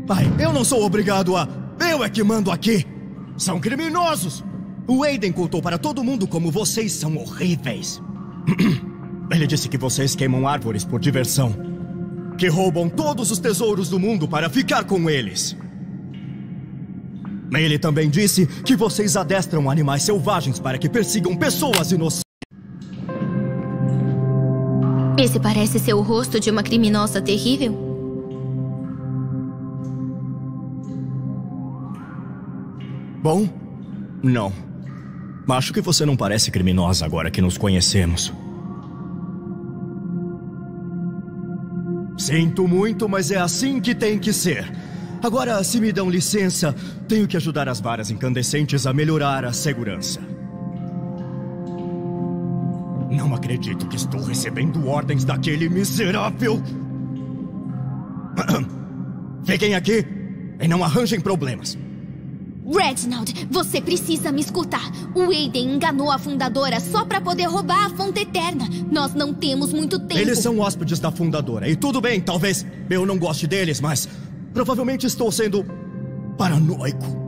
Pai, eu não sou obrigado a... Eu é que mando aqui! São criminosos! O Aiden contou para todo mundo como vocês são horríveis. Ele disse que vocês queimam árvores por diversão. Que roubam todos os tesouros do mundo para ficar com eles. Ele também disse que vocês adestram animais selvagens para que persigam pessoas inocentes. Esse parece ser o rosto de uma criminosa terrível? Bom, não. Acho que você não parece criminosa agora que nos conhecemos. Sinto muito, mas é assim que tem que ser. Agora, se me dão licença, tenho que ajudar as Varas Incandescentes a melhorar a segurança. Não acredito que estou recebendo ordens daquele miserável! Fiquem aqui e não arranjem problemas. Reginald, você precisa me escutar. O Aiden enganou a fundadora só pra poder roubar a Fonte Eterna. Nós não temos muito tempo. Eles são hóspedes da fundadora. E tudo bem, talvez eu não goste deles, mas... provavelmente estou sendo paranoico.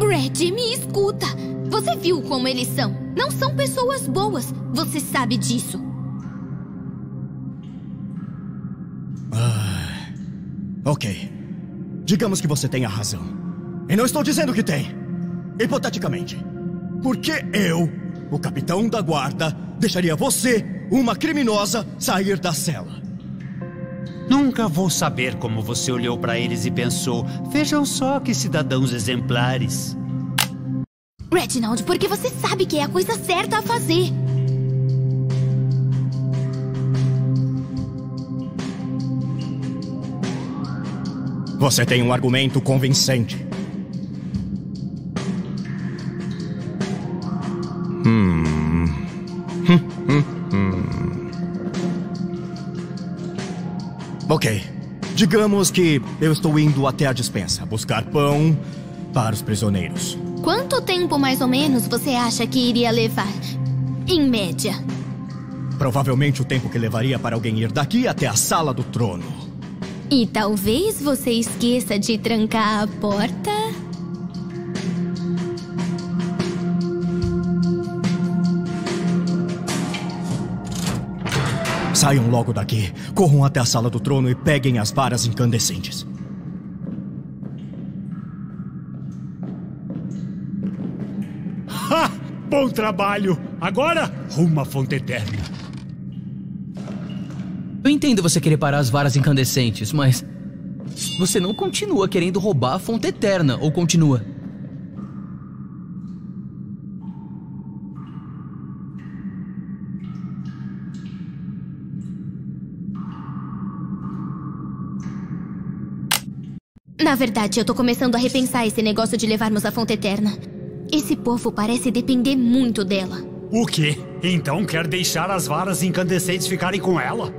Red, me escuta. Você viu como eles são. Não são pessoas boas. Você sabe disso. Ok. Digamos que você tenha razão. E não estou dizendo que tem. Hipoteticamente. Por que eu, o capitão da guarda, deixaria você, uma criminosa, sair da cela? Nunca vou saber como você olhou para eles e pensou: vejam só que cidadãos exemplares. Reginald, porque você sabe que é a coisa certa a fazer. Você tem um argumento convincente. Ok, digamos que eu estou indo até a dispensa buscar pão para os prisioneiros. Quanto tempo mais ou menos você acha que iria levar, em média? Provavelmente o tempo que levaria para alguém ir daqui até a sala do trono. E talvez você esqueça de trancar a porta? Saiam logo daqui, corram até a sala do trono e peguem as varas incandescentes. Ha! Bom trabalho! Agora, rumo à Fonte Eterna. Eu entendo você querer parar as varas incandescentes, mas... você não continua querendo roubar a Fonte Eterna, ou continua? Na verdade, eu tô começando a repensar esse negócio de levarmos a Fonte Eterna. Esse povo parece depender muito dela. O quê? Então quer deixar as varas incandescentes ficarem com ela?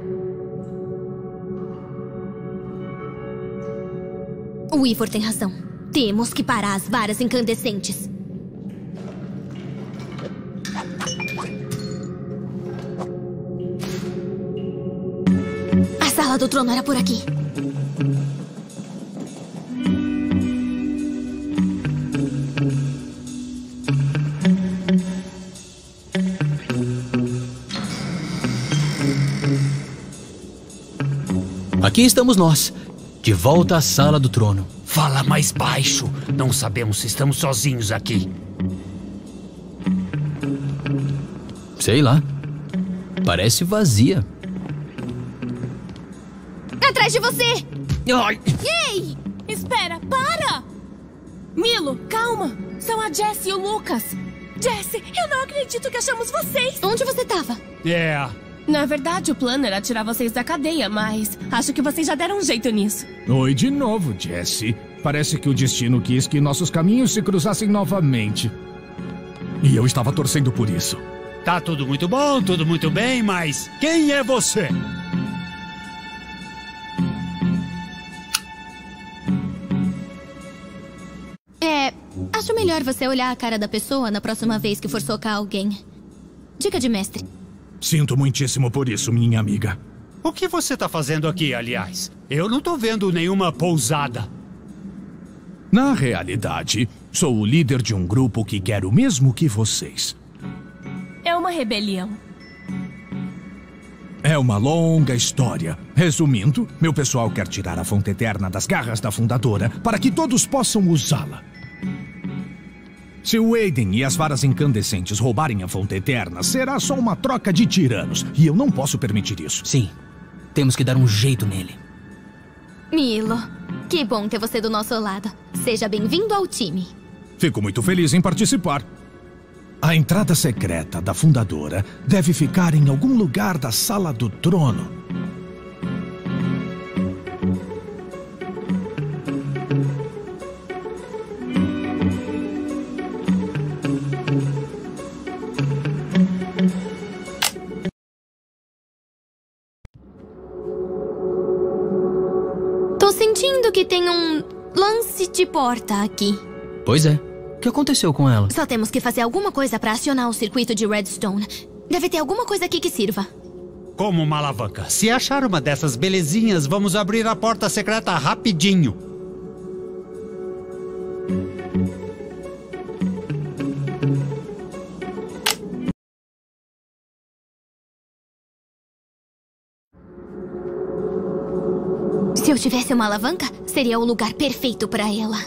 O Ivor tem razão. Temos que parar as varas incandescentes. A sala do trono era por aqui. Aqui estamos nós, de volta à sala do trono. Fala mais baixo. Não sabemos se estamos sozinhos aqui. Sei lá. Parece vazia. Atrás de você! Ai. Ei! Espera, para! Milo, calma! São a Jessie e o Lucas. Jessie, eu não acredito que achamos vocês! Onde você tava? Na verdade, o plano era tirar vocês da cadeia, mas acho que vocês já deram um jeito nisso. Oi de novo, Jessie. Parece que o destino quis que nossos caminhos se cruzassem novamente. E eu estava torcendo por isso. Tá tudo muito bom, tudo muito bem, mas quem é você? Acho melhor você olhar a cara da pessoa na próxima vez que for socar alguém. Dica de mestre. Sinto muitíssimo por isso, minha amiga. O que você tá fazendo aqui, aliás? Eu não tô vendo nenhuma pousada. Na realidade, sou o líder de um grupo que quer o mesmo que vocês. É uma rebelião. É uma longa história. Resumindo, meu pessoal quer tirar a Fonte Eterna das garras da fundadora para que todos possam usá-la. Se o Aiden e as varas incandescentes roubarem a Fonte Eterna, será só uma troca de tiranos. E eu não posso permitir isso. Sim, temos que dar um jeito nele. Milo, que bom ter você do nosso lado. Seja bem-vindo ao time. Fico muito feliz em participar. A entrada secreta da fundadora deve ficar em algum lugar da sala do trono. Tô sentindo que tem um lance de porta aqui. Pois é. O que aconteceu com ela? Só temos que fazer alguma coisa para acionar o circuito de Redstone. Deve ter alguma coisa aqui que sirva. Como uma alavanca. Se achar uma dessas belezinhas, vamos abrir a porta secreta rapidinho. Se eu tivesse uma alavanca, seria o lugar perfeito para ela.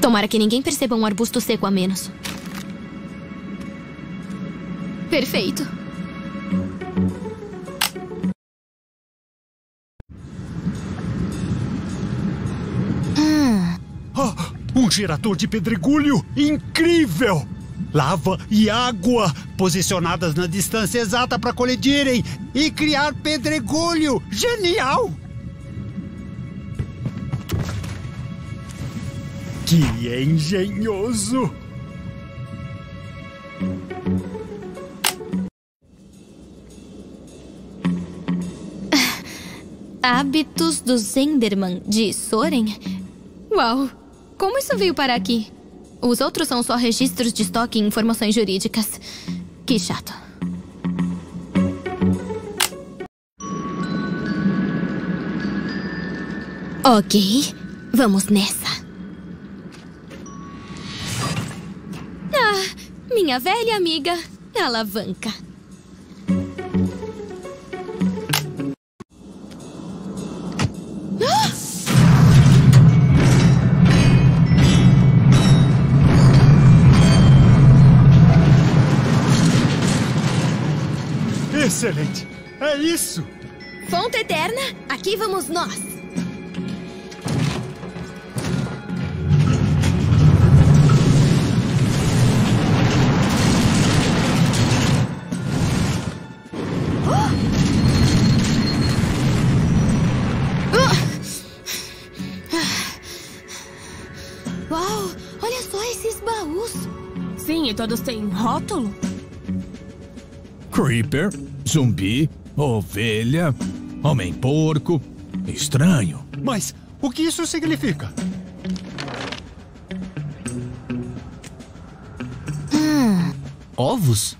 Tomara que ninguém perceba um arbusto seco a menos. Perfeito. Um gerador de pedregulho incrível! Lava e água posicionadas na distância exata para colidirem e criar pedregulho! Genial! Que engenhoso! Hábitos do Zenderman de Soren? Uau! Como isso veio parar aqui? Os outros são só registros de estoque e informações jurídicas. Que chato. Ok, vamos nessa. Minha velha amiga, alavanca. Excelente! É isso! Fonte Eterna, aqui vamos nós! Todos têm rótulo? Creeper, zumbi, ovelha, homem-porco. Estranho. Mas o que isso significa? Ovos?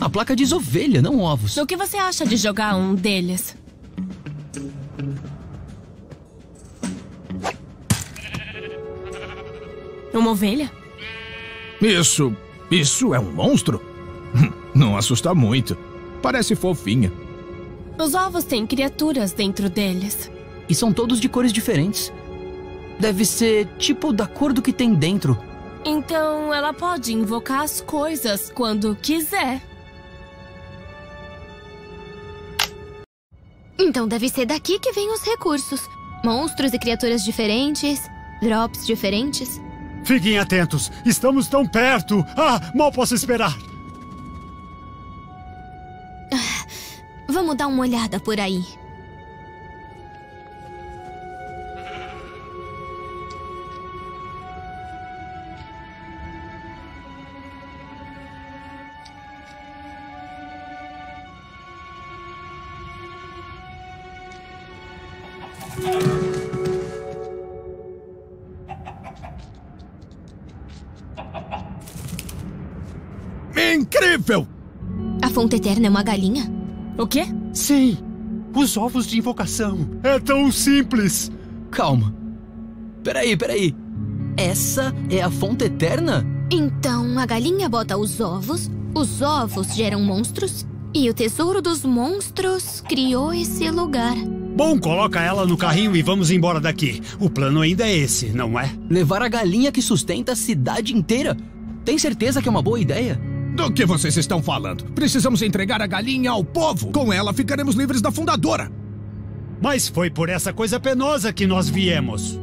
A placa diz ovelha, não ovos. O que você acha de jogar um deles? Uma ovelha? Isso é um monstro? Não assusta muito. Parece fofinha. Os ovos têm criaturas dentro deles. E são todos de cores diferentes. Deve ser tipo da cor do que tem dentro. Então ela pode invocar as coisas quando quiser. Então deve ser daqui que vêm os recursos. Monstros e criaturas diferentes. Drops diferentes. Fiquem atentos! Estamos tão perto! Mal posso esperar! Vamos dar uma olhada por aí. A Fonte Eterna é uma galinha? O quê? Sim, os ovos de invocação. É tão simples. Calma. Peraí. Essa é a Fonte Eterna? Então, a galinha bota os ovos geram monstros e o tesouro dos monstros criou esse lugar. Bom, coloca ela no carrinho e vamos embora daqui. O plano ainda é esse, não é? Levar a galinha que sustenta a cidade inteira? Tem certeza que é uma boa ideia? Do que vocês estão falando? Precisamos entregar a galinha ao povo. Com ela ficaremos livres da fundadora. Mas foi por essa coisa penosa que nós viemos.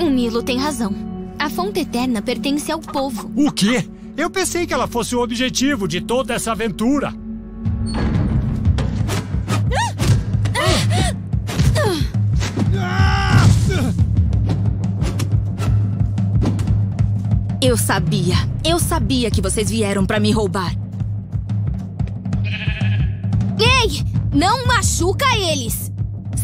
O Milo tem razão. A Fonte Eterna pertence ao povo. O quê? Eu pensei que ela fosse o objetivo de toda essa aventura. Eu sabia que vocês vieram pra me roubar. Ei! Não machuca eles!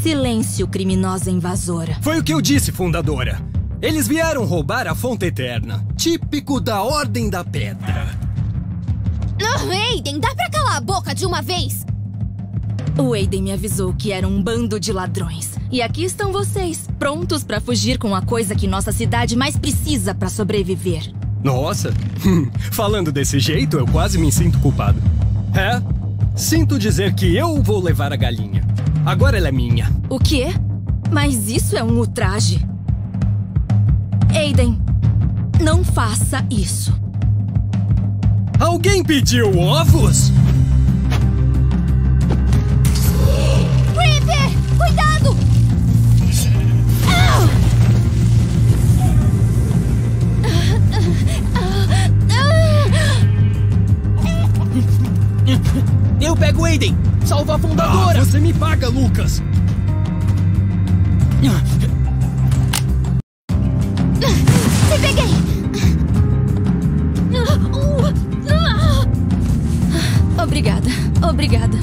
Silêncio, criminosa invasora. Foi o que eu disse, fundadora. Eles vieram roubar a Fonte Eterna. Típico da Ordem da Pedra. Aiden, dá pra calar a boca de uma vez? O Aiden me avisou que era um bando de ladrões. E aqui estão vocês, prontos pra fugir com a coisa que nossa cidade mais precisa pra sobreviver. Nossa, falando desse jeito eu quase me sinto culpado. É, sinto dizer que eu vou levar a galinha. Agora ela é minha. O quê? Mas isso é um ultraje. Aiden, não faça isso. Alguém pediu ovos? Creeper, cuidado! Eu pego Aiden! Salva a fundadora! Você me paga, Lucas! Me peguei! Obrigada.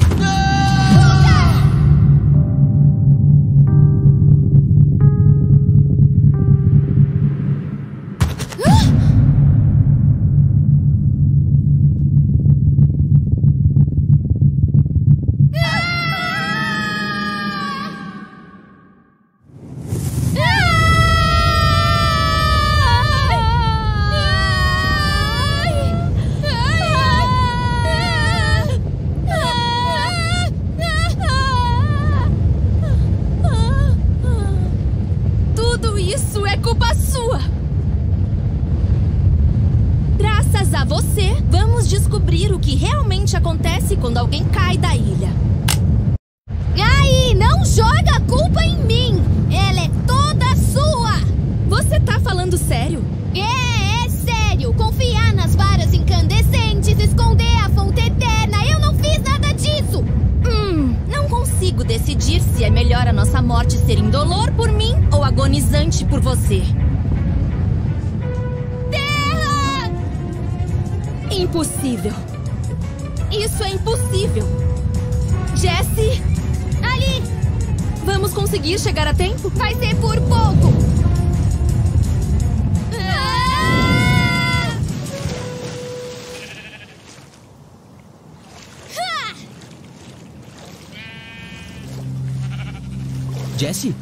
Jessie?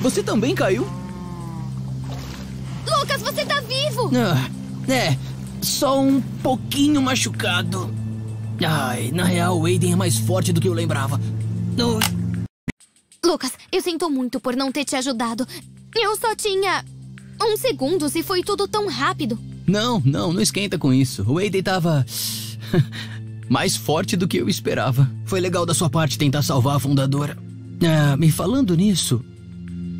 Você também caiu? Lucas, você tá vivo! É, só um pouquinho machucado. Ai, na real, o Aiden é mais forte do que eu lembrava. Lucas, eu sinto muito por não ter te ajudado. Eu só tinha uns segundos e foi tudo tão rápido. Não esquenta com isso. O Aiden tava mais forte do que eu esperava. Foi legal da sua parte tentar salvar a fundadora. Ah, me falando nisso,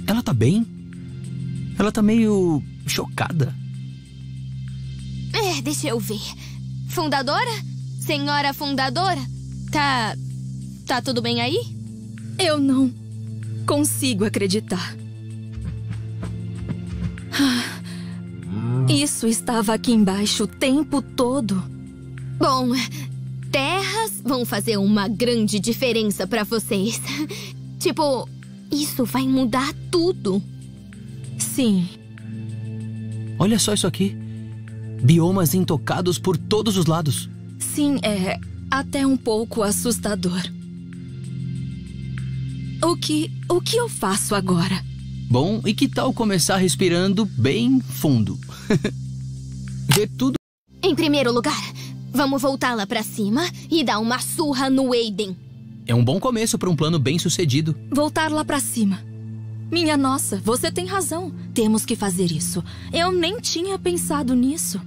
ela tá bem? Ela tá meio chocada. É, deixa eu ver. Fundadora? Senhora fundadora? Tá tudo bem aí? Eu não consigo acreditar. Isso estava aqui embaixo o tempo todo. Bom, terras vão fazer uma grande diferença pra vocês. Tipo, isso vai mudar tudo. Sim. Olha só isso aqui. Biomas intocados por todos os lados. Sim, é até um pouco assustador. O que eu faço agora? Bom, e que tal começar respirando bem fundo? Ver tudo... Em primeiro lugar, vamos voltar lá pra cima e dar uma surra no Aiden. É um bom começo para um plano bem sucedido. Voltar lá pra cima. Minha nossa, você tem razão. Temos que fazer isso. Eu nem tinha pensado nisso.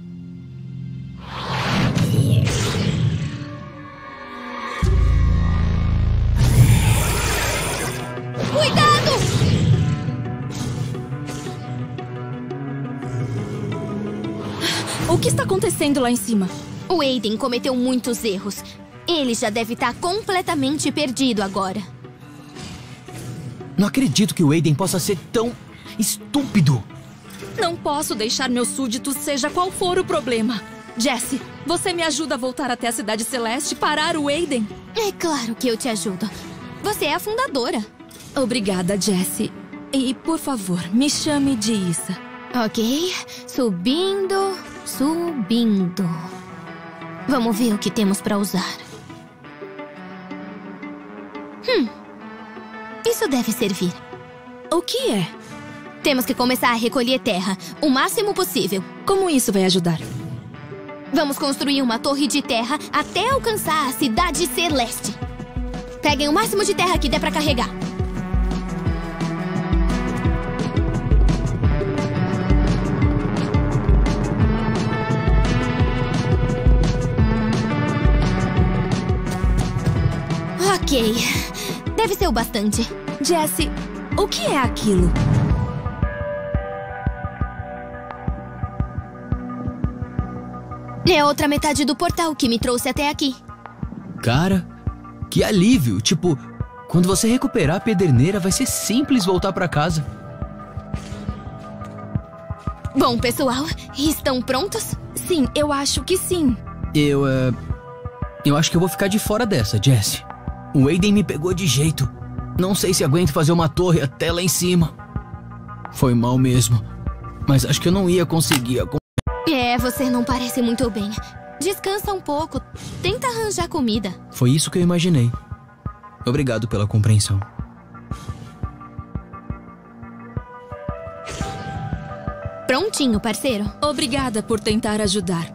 Cuidado! O que está acontecendo lá em cima? O Aiden cometeu muitos erros. Ele já deve estar completamente perdido agora. Não acredito que o Aiden possa ser tão estúpido. Não posso deixar meus súditos, seja qual for o problema. Jessie, você me ajuda a voltar até a Cidade Celeste e parar o Aiden? É claro que eu te ajudo. Você é a fundadora. Obrigada, Jessie. E, por favor, me chame de Isa. Ok. Subindo, subindo. Vamos ver o que temos pra usar. Isso deve servir. O que é? Temos que começar a recolher terra, o máximo possível. Como isso vai ajudar? Vamos construir uma torre de terra até alcançar a Cidade Celeste. Peguem o máximo de terra que der pra carregar. Ok. Deve ser o bastante. Jessie, o que é aquilo? É a outra metade do portal que me trouxe até aqui. Cara, que alívio. Tipo, quando você recuperar a pederneira, vai ser simples voltar pra casa. Bom, pessoal, estão prontos? Sim, eu acho que sim. Eu acho que eu vou ficar de fora dessa, Jessie. O Aiden me pegou de jeito. Não sei se aguento fazer uma torre até lá em cima. Foi mal mesmo. Mas acho que eu não ia conseguir. É, você não parece muito bem. Descansa um pouco. Tenta arranjar comida. Foi isso que eu imaginei. Obrigado pela compreensão. Prontinho, parceiro. Obrigada por tentar ajudar.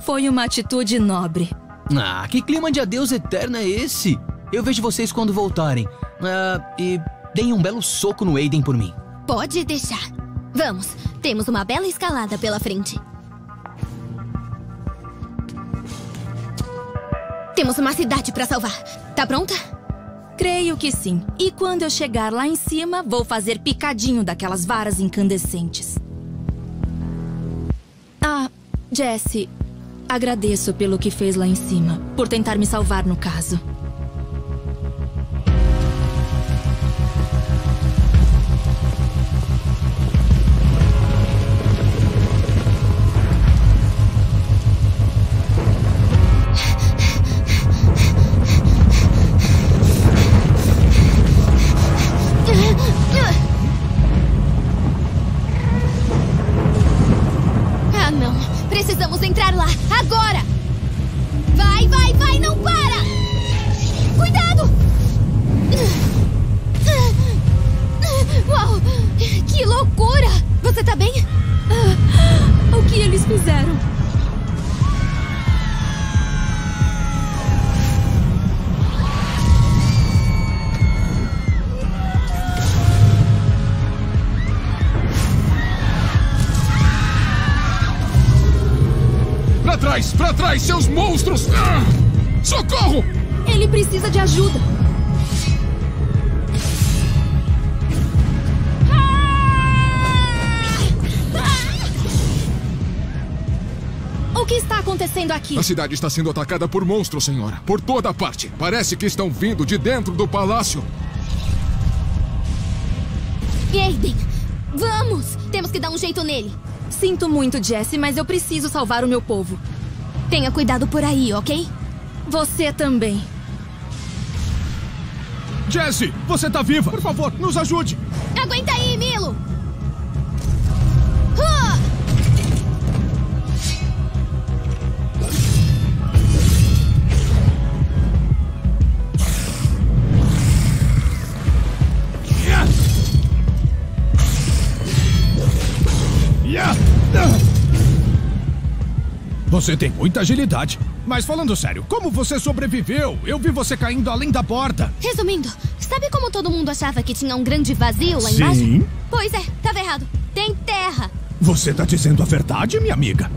Foi uma atitude nobre. Ah, que clima de adeus eterno é esse? Eu vejo vocês quando voltarem. E deem um belo soco no Aiden por mim. Pode deixar. Vamos, temos uma bela escalada pela frente. Temos uma cidade pra salvar. Tá pronta? Creio que sim. E quando eu chegar lá em cima, vou fazer picadinho daquelas varas incandescentes. Ah, Jessie, agradeço pelo que fez lá em cima. Por tentar me salvar, no caso. Pra trás, seus monstros! Ah, socorro! Ele precisa de ajuda. O que está acontecendo aqui? A cidade está sendo atacada por monstros, senhora. Por toda parte. Parece que estão vindo de dentro do palácio. Aiden, vamos! Temos que dar um jeito nele. Sinto muito, Jessie, mas eu preciso salvar o meu povo. Tenha cuidado por aí, ok? Você também. Jessie, você tá viva? Por favor, nos ajude. Aguenta aí, Milo. Você tem muita agilidade. Mas falando sério, como você sobreviveu? Eu vi você caindo além da porta. Resumindo, sabe como todo mundo achava que tinha um grande vazio lá embaixo? Sim. Pois é, tava errado. Tem terra. Você tá dizendo a verdade, minha amiga?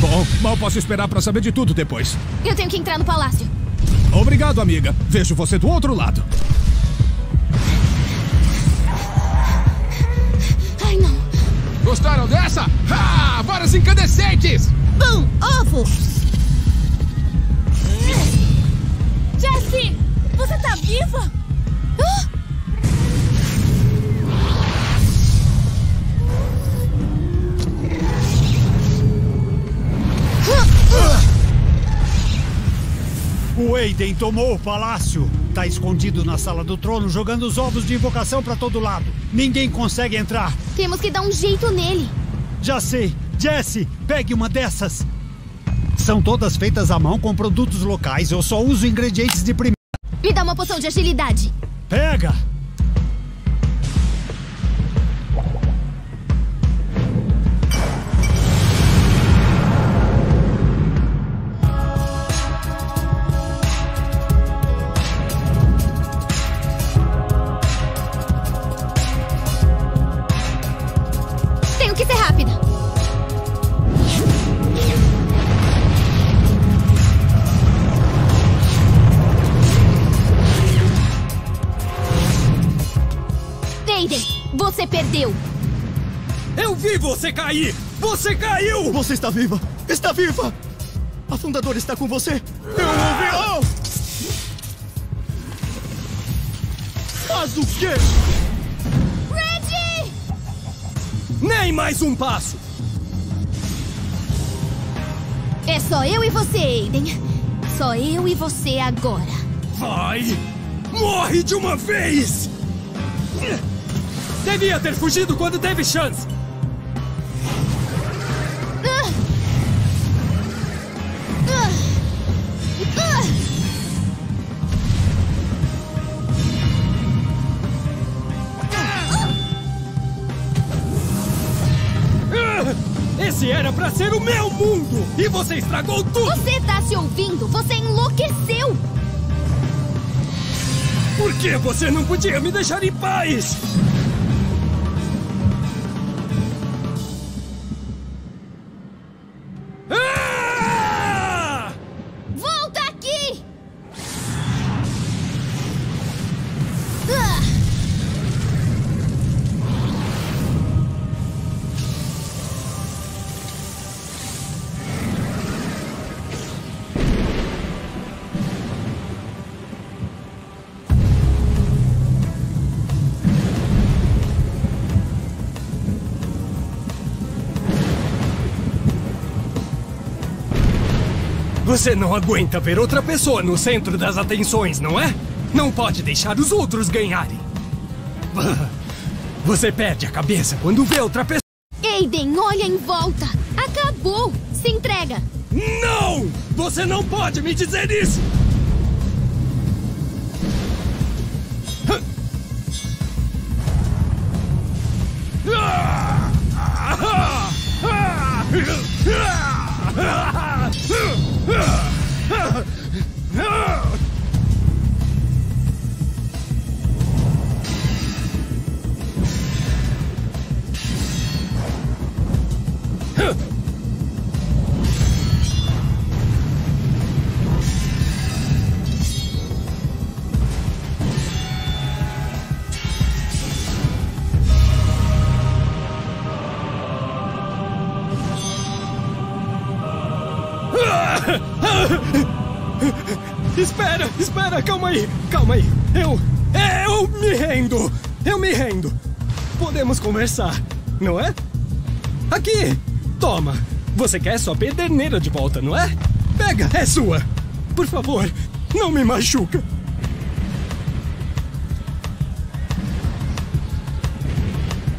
Bom, mal posso esperar pra saber de tudo depois. Eu tenho que entrar no palácio. Obrigado, amiga. Vejo você do outro lado. Ai, não. Gostaram dessa? Ah, Varas Incandescentes! Bum! Ovo! Jessie! Você tá viva? Ah! O Aiden tomou o palácio. Tá escondido na sala do trono, jogando os ovos de invocação pra todo lado. Ninguém consegue entrar. Temos que dar um jeito nele. Já sei. Jessie, pegue uma dessas. São todas feitas à mão com produtos locais. Eu só uso ingredientes de primeira. Me dá uma poção de agilidade. Pega! Você cair! Você caiu! Você está viva! Está viva! A fundadora está com você! Eu ouvi! Oh! Faz o quê? Reggie! Nem mais um passo! É só eu e você, Aiden. Só eu e você agora. Vai! Morre de uma vez! Devia ter fugido quando teve chance! Era pra ser o meu mundo! E você estragou tudo! Você tá se ouvindo? Você enlouqueceu! Por que você não podia me deixar em paz? Ah! Volta aqui! Ah! Você não aguenta ver outra pessoa no centro das atenções, não é? Não pode deixar os outros ganharem. Você perde a cabeça quando vê outra pessoa... Aiden, olha em volta. Acabou. Se entrega. Não! Você não pode me dizer isso! Espera, calma aí. Eu me rendo. Podemos conversar, não é? Aqui, toma. Você quer sua pederneira de volta, não é? Pega, é sua. Por favor, não me machuca.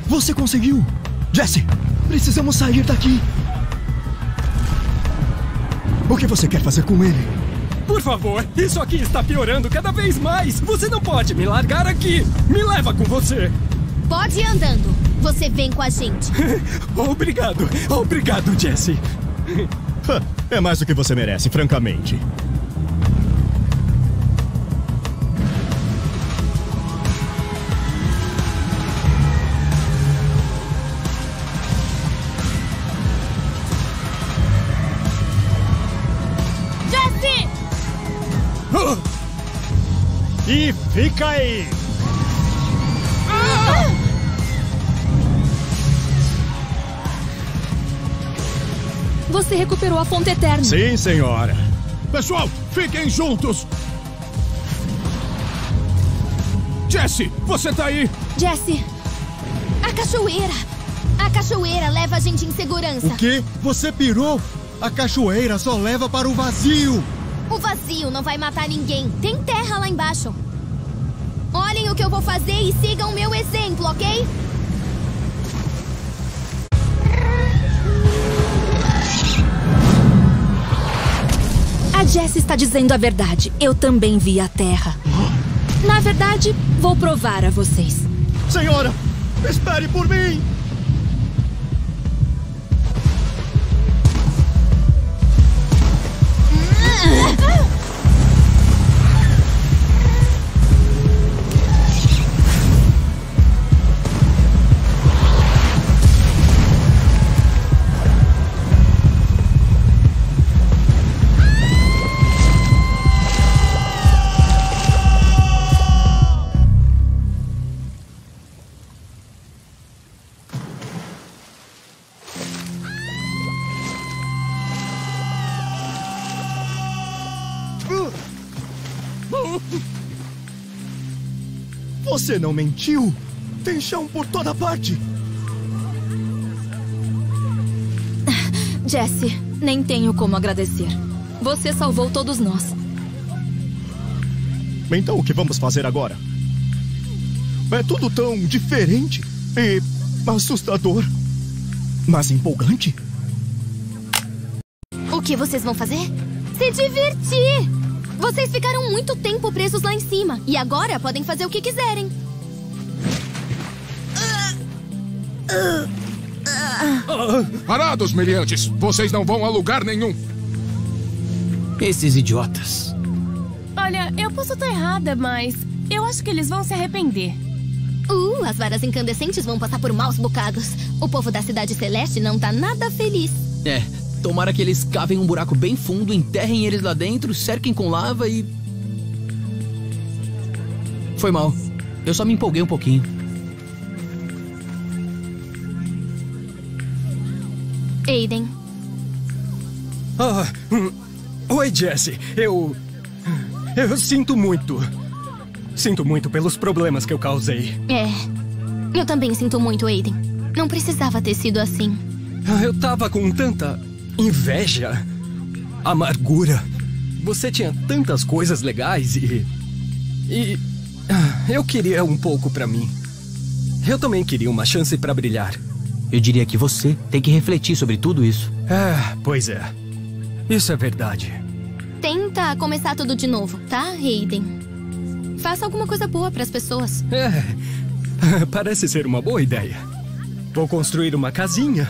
Você conseguiu. Jessie, precisamos sair daqui. O que você quer fazer com ele? Por favor, isso aqui está piorando cada vez mais. Você não pode me largar aqui. Me leva com você. Pode ir andando. Você vem com a gente. Obrigado, Jessie. É mais do que você merece, francamente. Jessie! E fica aí! Você recuperou a Fonte Eterna. Sim, senhora. Pessoal, fiquem juntos! Jessie, você tá aí? Jessie, a cachoeira! A cachoeira leva a gente em segurança. O quê? Você pirou? A cachoeira só leva para o vazio. O vazio não vai matar ninguém. Tem terra lá embaixo. Olhem o que eu vou fazer e sigam o meu exemplo, ok? A Jessie está dizendo a verdade. Eu também vi a terra. Na verdade, vou provar a vocês. Senhora, espere por mim! Você não mentiu? Tem chão por toda parte. Jessie, nem tenho como agradecer. Você salvou todos nós. Então o que vamos fazer agora? É tudo tão diferente e assustador, mas empolgante. O que vocês vão fazer? Se divertir! Vocês ficaram muito tempo presos lá em cima. E agora podem fazer o que quiserem. Parados, meliantes! Vocês não vão a lugar nenhum. Esses idiotas. Olha, eu posso estar errada, mas eu acho que eles vão se arrepender. As varas incandescentes vão passar por maus bocados. O povo da Cidade Celeste não tá nada feliz. É... Tomara que eles cavem um buraco bem fundo, enterrem eles lá dentro, cerquem com lava e... Foi mal. Eu só me empolguei um pouquinho. Aiden. Oi, Jessie. Eu sinto muito. Sinto muito pelos problemas que eu causei. Eu também sinto muito, Aiden. Não precisava ter sido assim. Eu tava com tanta... inveja, amargura. Você tinha tantas coisas legais e eu queria um pouco pra mim. Eu também queria uma chance pra brilhar. Eu diria que você tem que refletir sobre tudo isso. Pois é. Isso é verdade. Tenta começar tudo de novo, tá, Aiden? Faça alguma coisa boa pras pessoas. Parece ser uma boa ideia. Vou construir uma casinha.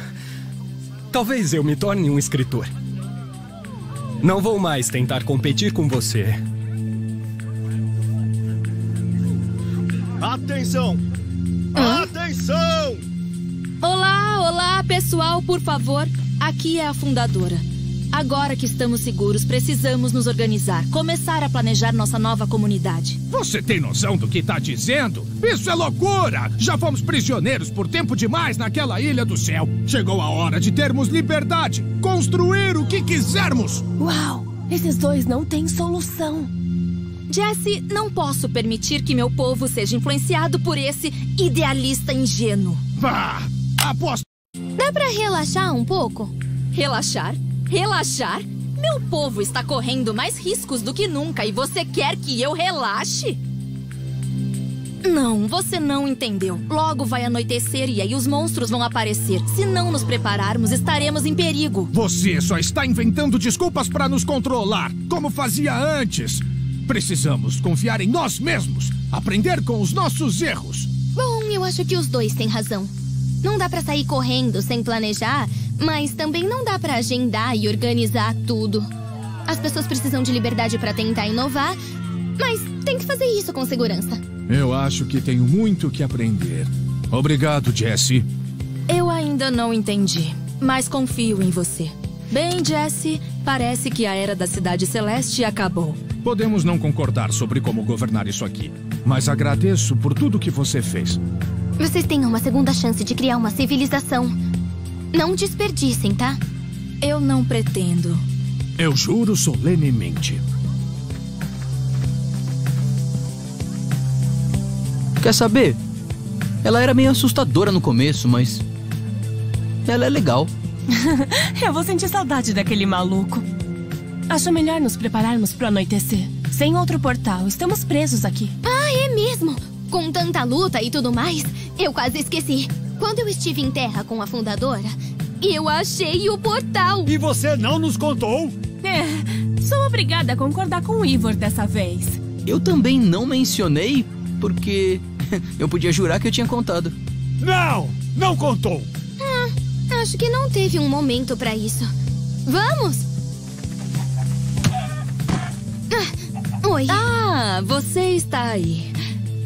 Talvez eu me torne um escritor. Não vou mais tentar competir com você. Atenção! Atenção! Olá, pessoal, por favor. Aqui é a fundadora. Agora que estamos seguros, precisamos nos organizar. Começar a planejar nossa nova comunidade. Você tem noção do que está dizendo? Isso é loucura! Já fomos prisioneiros por tempo demais naquela ilha do céu. Chegou a hora de termos liberdade, construir o que quisermos. Uau! Esses dois não têm solução. Jessie, não posso permitir que meu povo seja influenciado por esse idealista ingênuo. Aposto! Dá pra relaxar um pouco? Relaxar? Relaxar? Meu povo está correndo mais riscos do que nunca e você quer que eu relaxe? Não, você não entendeu. Logo vai anoitecer e aí os monstros vão aparecer. Se não nos prepararmos, estaremos em perigo. Você só está inventando desculpas para nos controlar, como fazia antes. Precisamos confiar em nós mesmos, aprender com os nossos erros. Bom, eu acho que os dois têm razão. Não dá para sair correndo sem planejar... Mas também não dá pra agendar e organizar tudo. As pessoas precisam de liberdade pra tentar inovar, mas tem que fazer isso com segurança. Eu acho que tenho muito que aprender. Obrigado, Jessie. Eu ainda não entendi, mas confio em você. Bem, Jessie, parece que a era da Cidade Celeste acabou. Podemos não concordar sobre como governar isso aqui, mas agradeço por tudo que você fez. Vocês têm uma segunda chance de criar uma civilização. Não desperdicem, tá? Eu não pretendo. Eu juro solenemente. Quer saber? Ela era meio assustadora no começo, mas... ela é legal. Eu vou sentir saudade daquele maluco. Acho melhor nos prepararmos pro anoitecer. Sem outro portal, estamos presos aqui. Ah, é mesmo? Com tanta luta e tudo mais, eu quase esqueci. Quando eu estive em terra com a fundadora, eu achei o portal. E você não nos contou? É, sou obrigada a concordar com o Ivor dessa vez. Eu também não mencionei, porque eu podia jurar que eu tinha contado. Não, não contou. Acho que não teve um momento pra isso. Vamos! Oi. Ah, você está aí.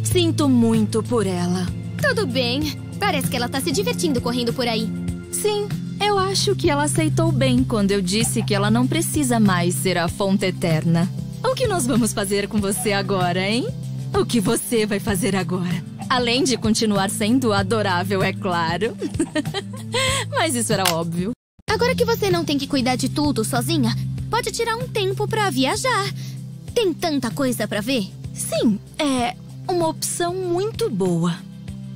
Sinto muito por ela. Tudo bem. Parece que ela tá se divertindo correndo por aí. Sim, eu acho que ela aceitou bem quando eu disse que ela não precisa mais ser a Fonte Eterna. O que nós vamos fazer com você agora, hein? O que você vai fazer agora? Além de continuar sendo adorável, é claro. Mas isso era óbvio. Agora que você não tem que cuidar de tudo sozinha, pode tirar um tempo pra viajar. Tem tanta coisa pra ver? Sim, é uma opção muito boa.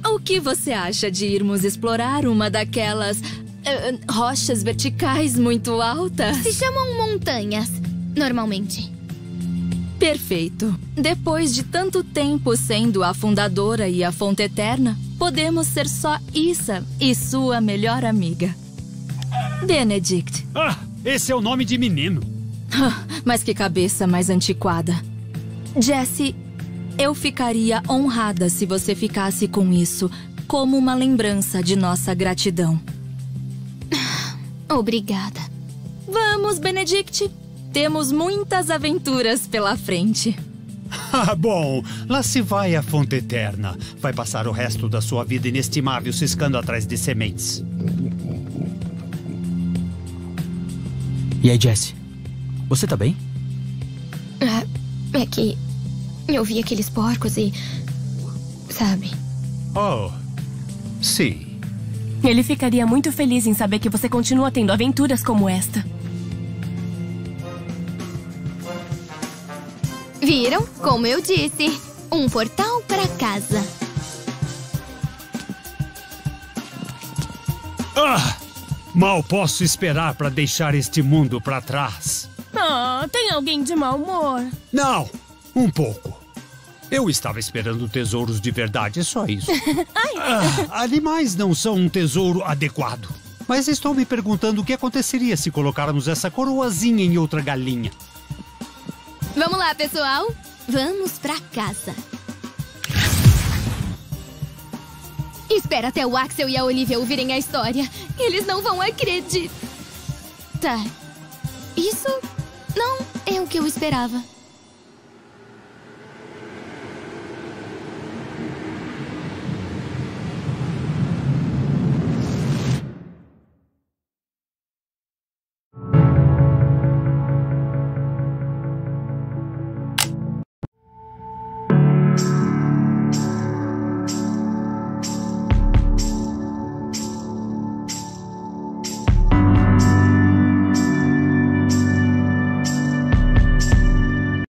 O que você acha de irmos explorar uma daquelas rochas verticais muito altas? Se chamam montanhas, normalmente. Perfeito. Depois de tanto tempo sendo a fundadora e a Fonte Eterna, podemos ser só Isa e sua melhor amiga. Benedict. Ah, esse é o nome de menino. Mas que cabeça mais antiquada. Jessie, eu ficaria honrada se você ficasse com isso como uma lembrança de nossa gratidão. Obrigada. Vamos, Benedict. Temos muitas aventuras pela frente. Ah, bom, lá se vai a Fonte Eterna. Vai passar o resto da sua vida inestimável ciscando atrás de sementes. E aí, Jessie? Você tá bem? É que eu vi aqueles porcos e... sabe? Oh, sim. Ele ficaria muito feliz em saber que você continua tendo aventuras como esta. Viram? Como eu disse, um portal pra casa. Ah! Mal posso esperar pra deixar este mundo pra trás. Ah, tem alguém de mau humor? Não, um pouco. Eu estava esperando tesouros de verdade, é só isso. Animais não são um tesouro adequado. Mas estou me perguntando o que aconteceria se colocarmos essa coroazinha em outra galinha. Vamos lá, pessoal. Vamos pra casa. Espera até o Axel e a Olivia ouvirem a história. Eles não vão acreditar. Isso não é o que eu esperava.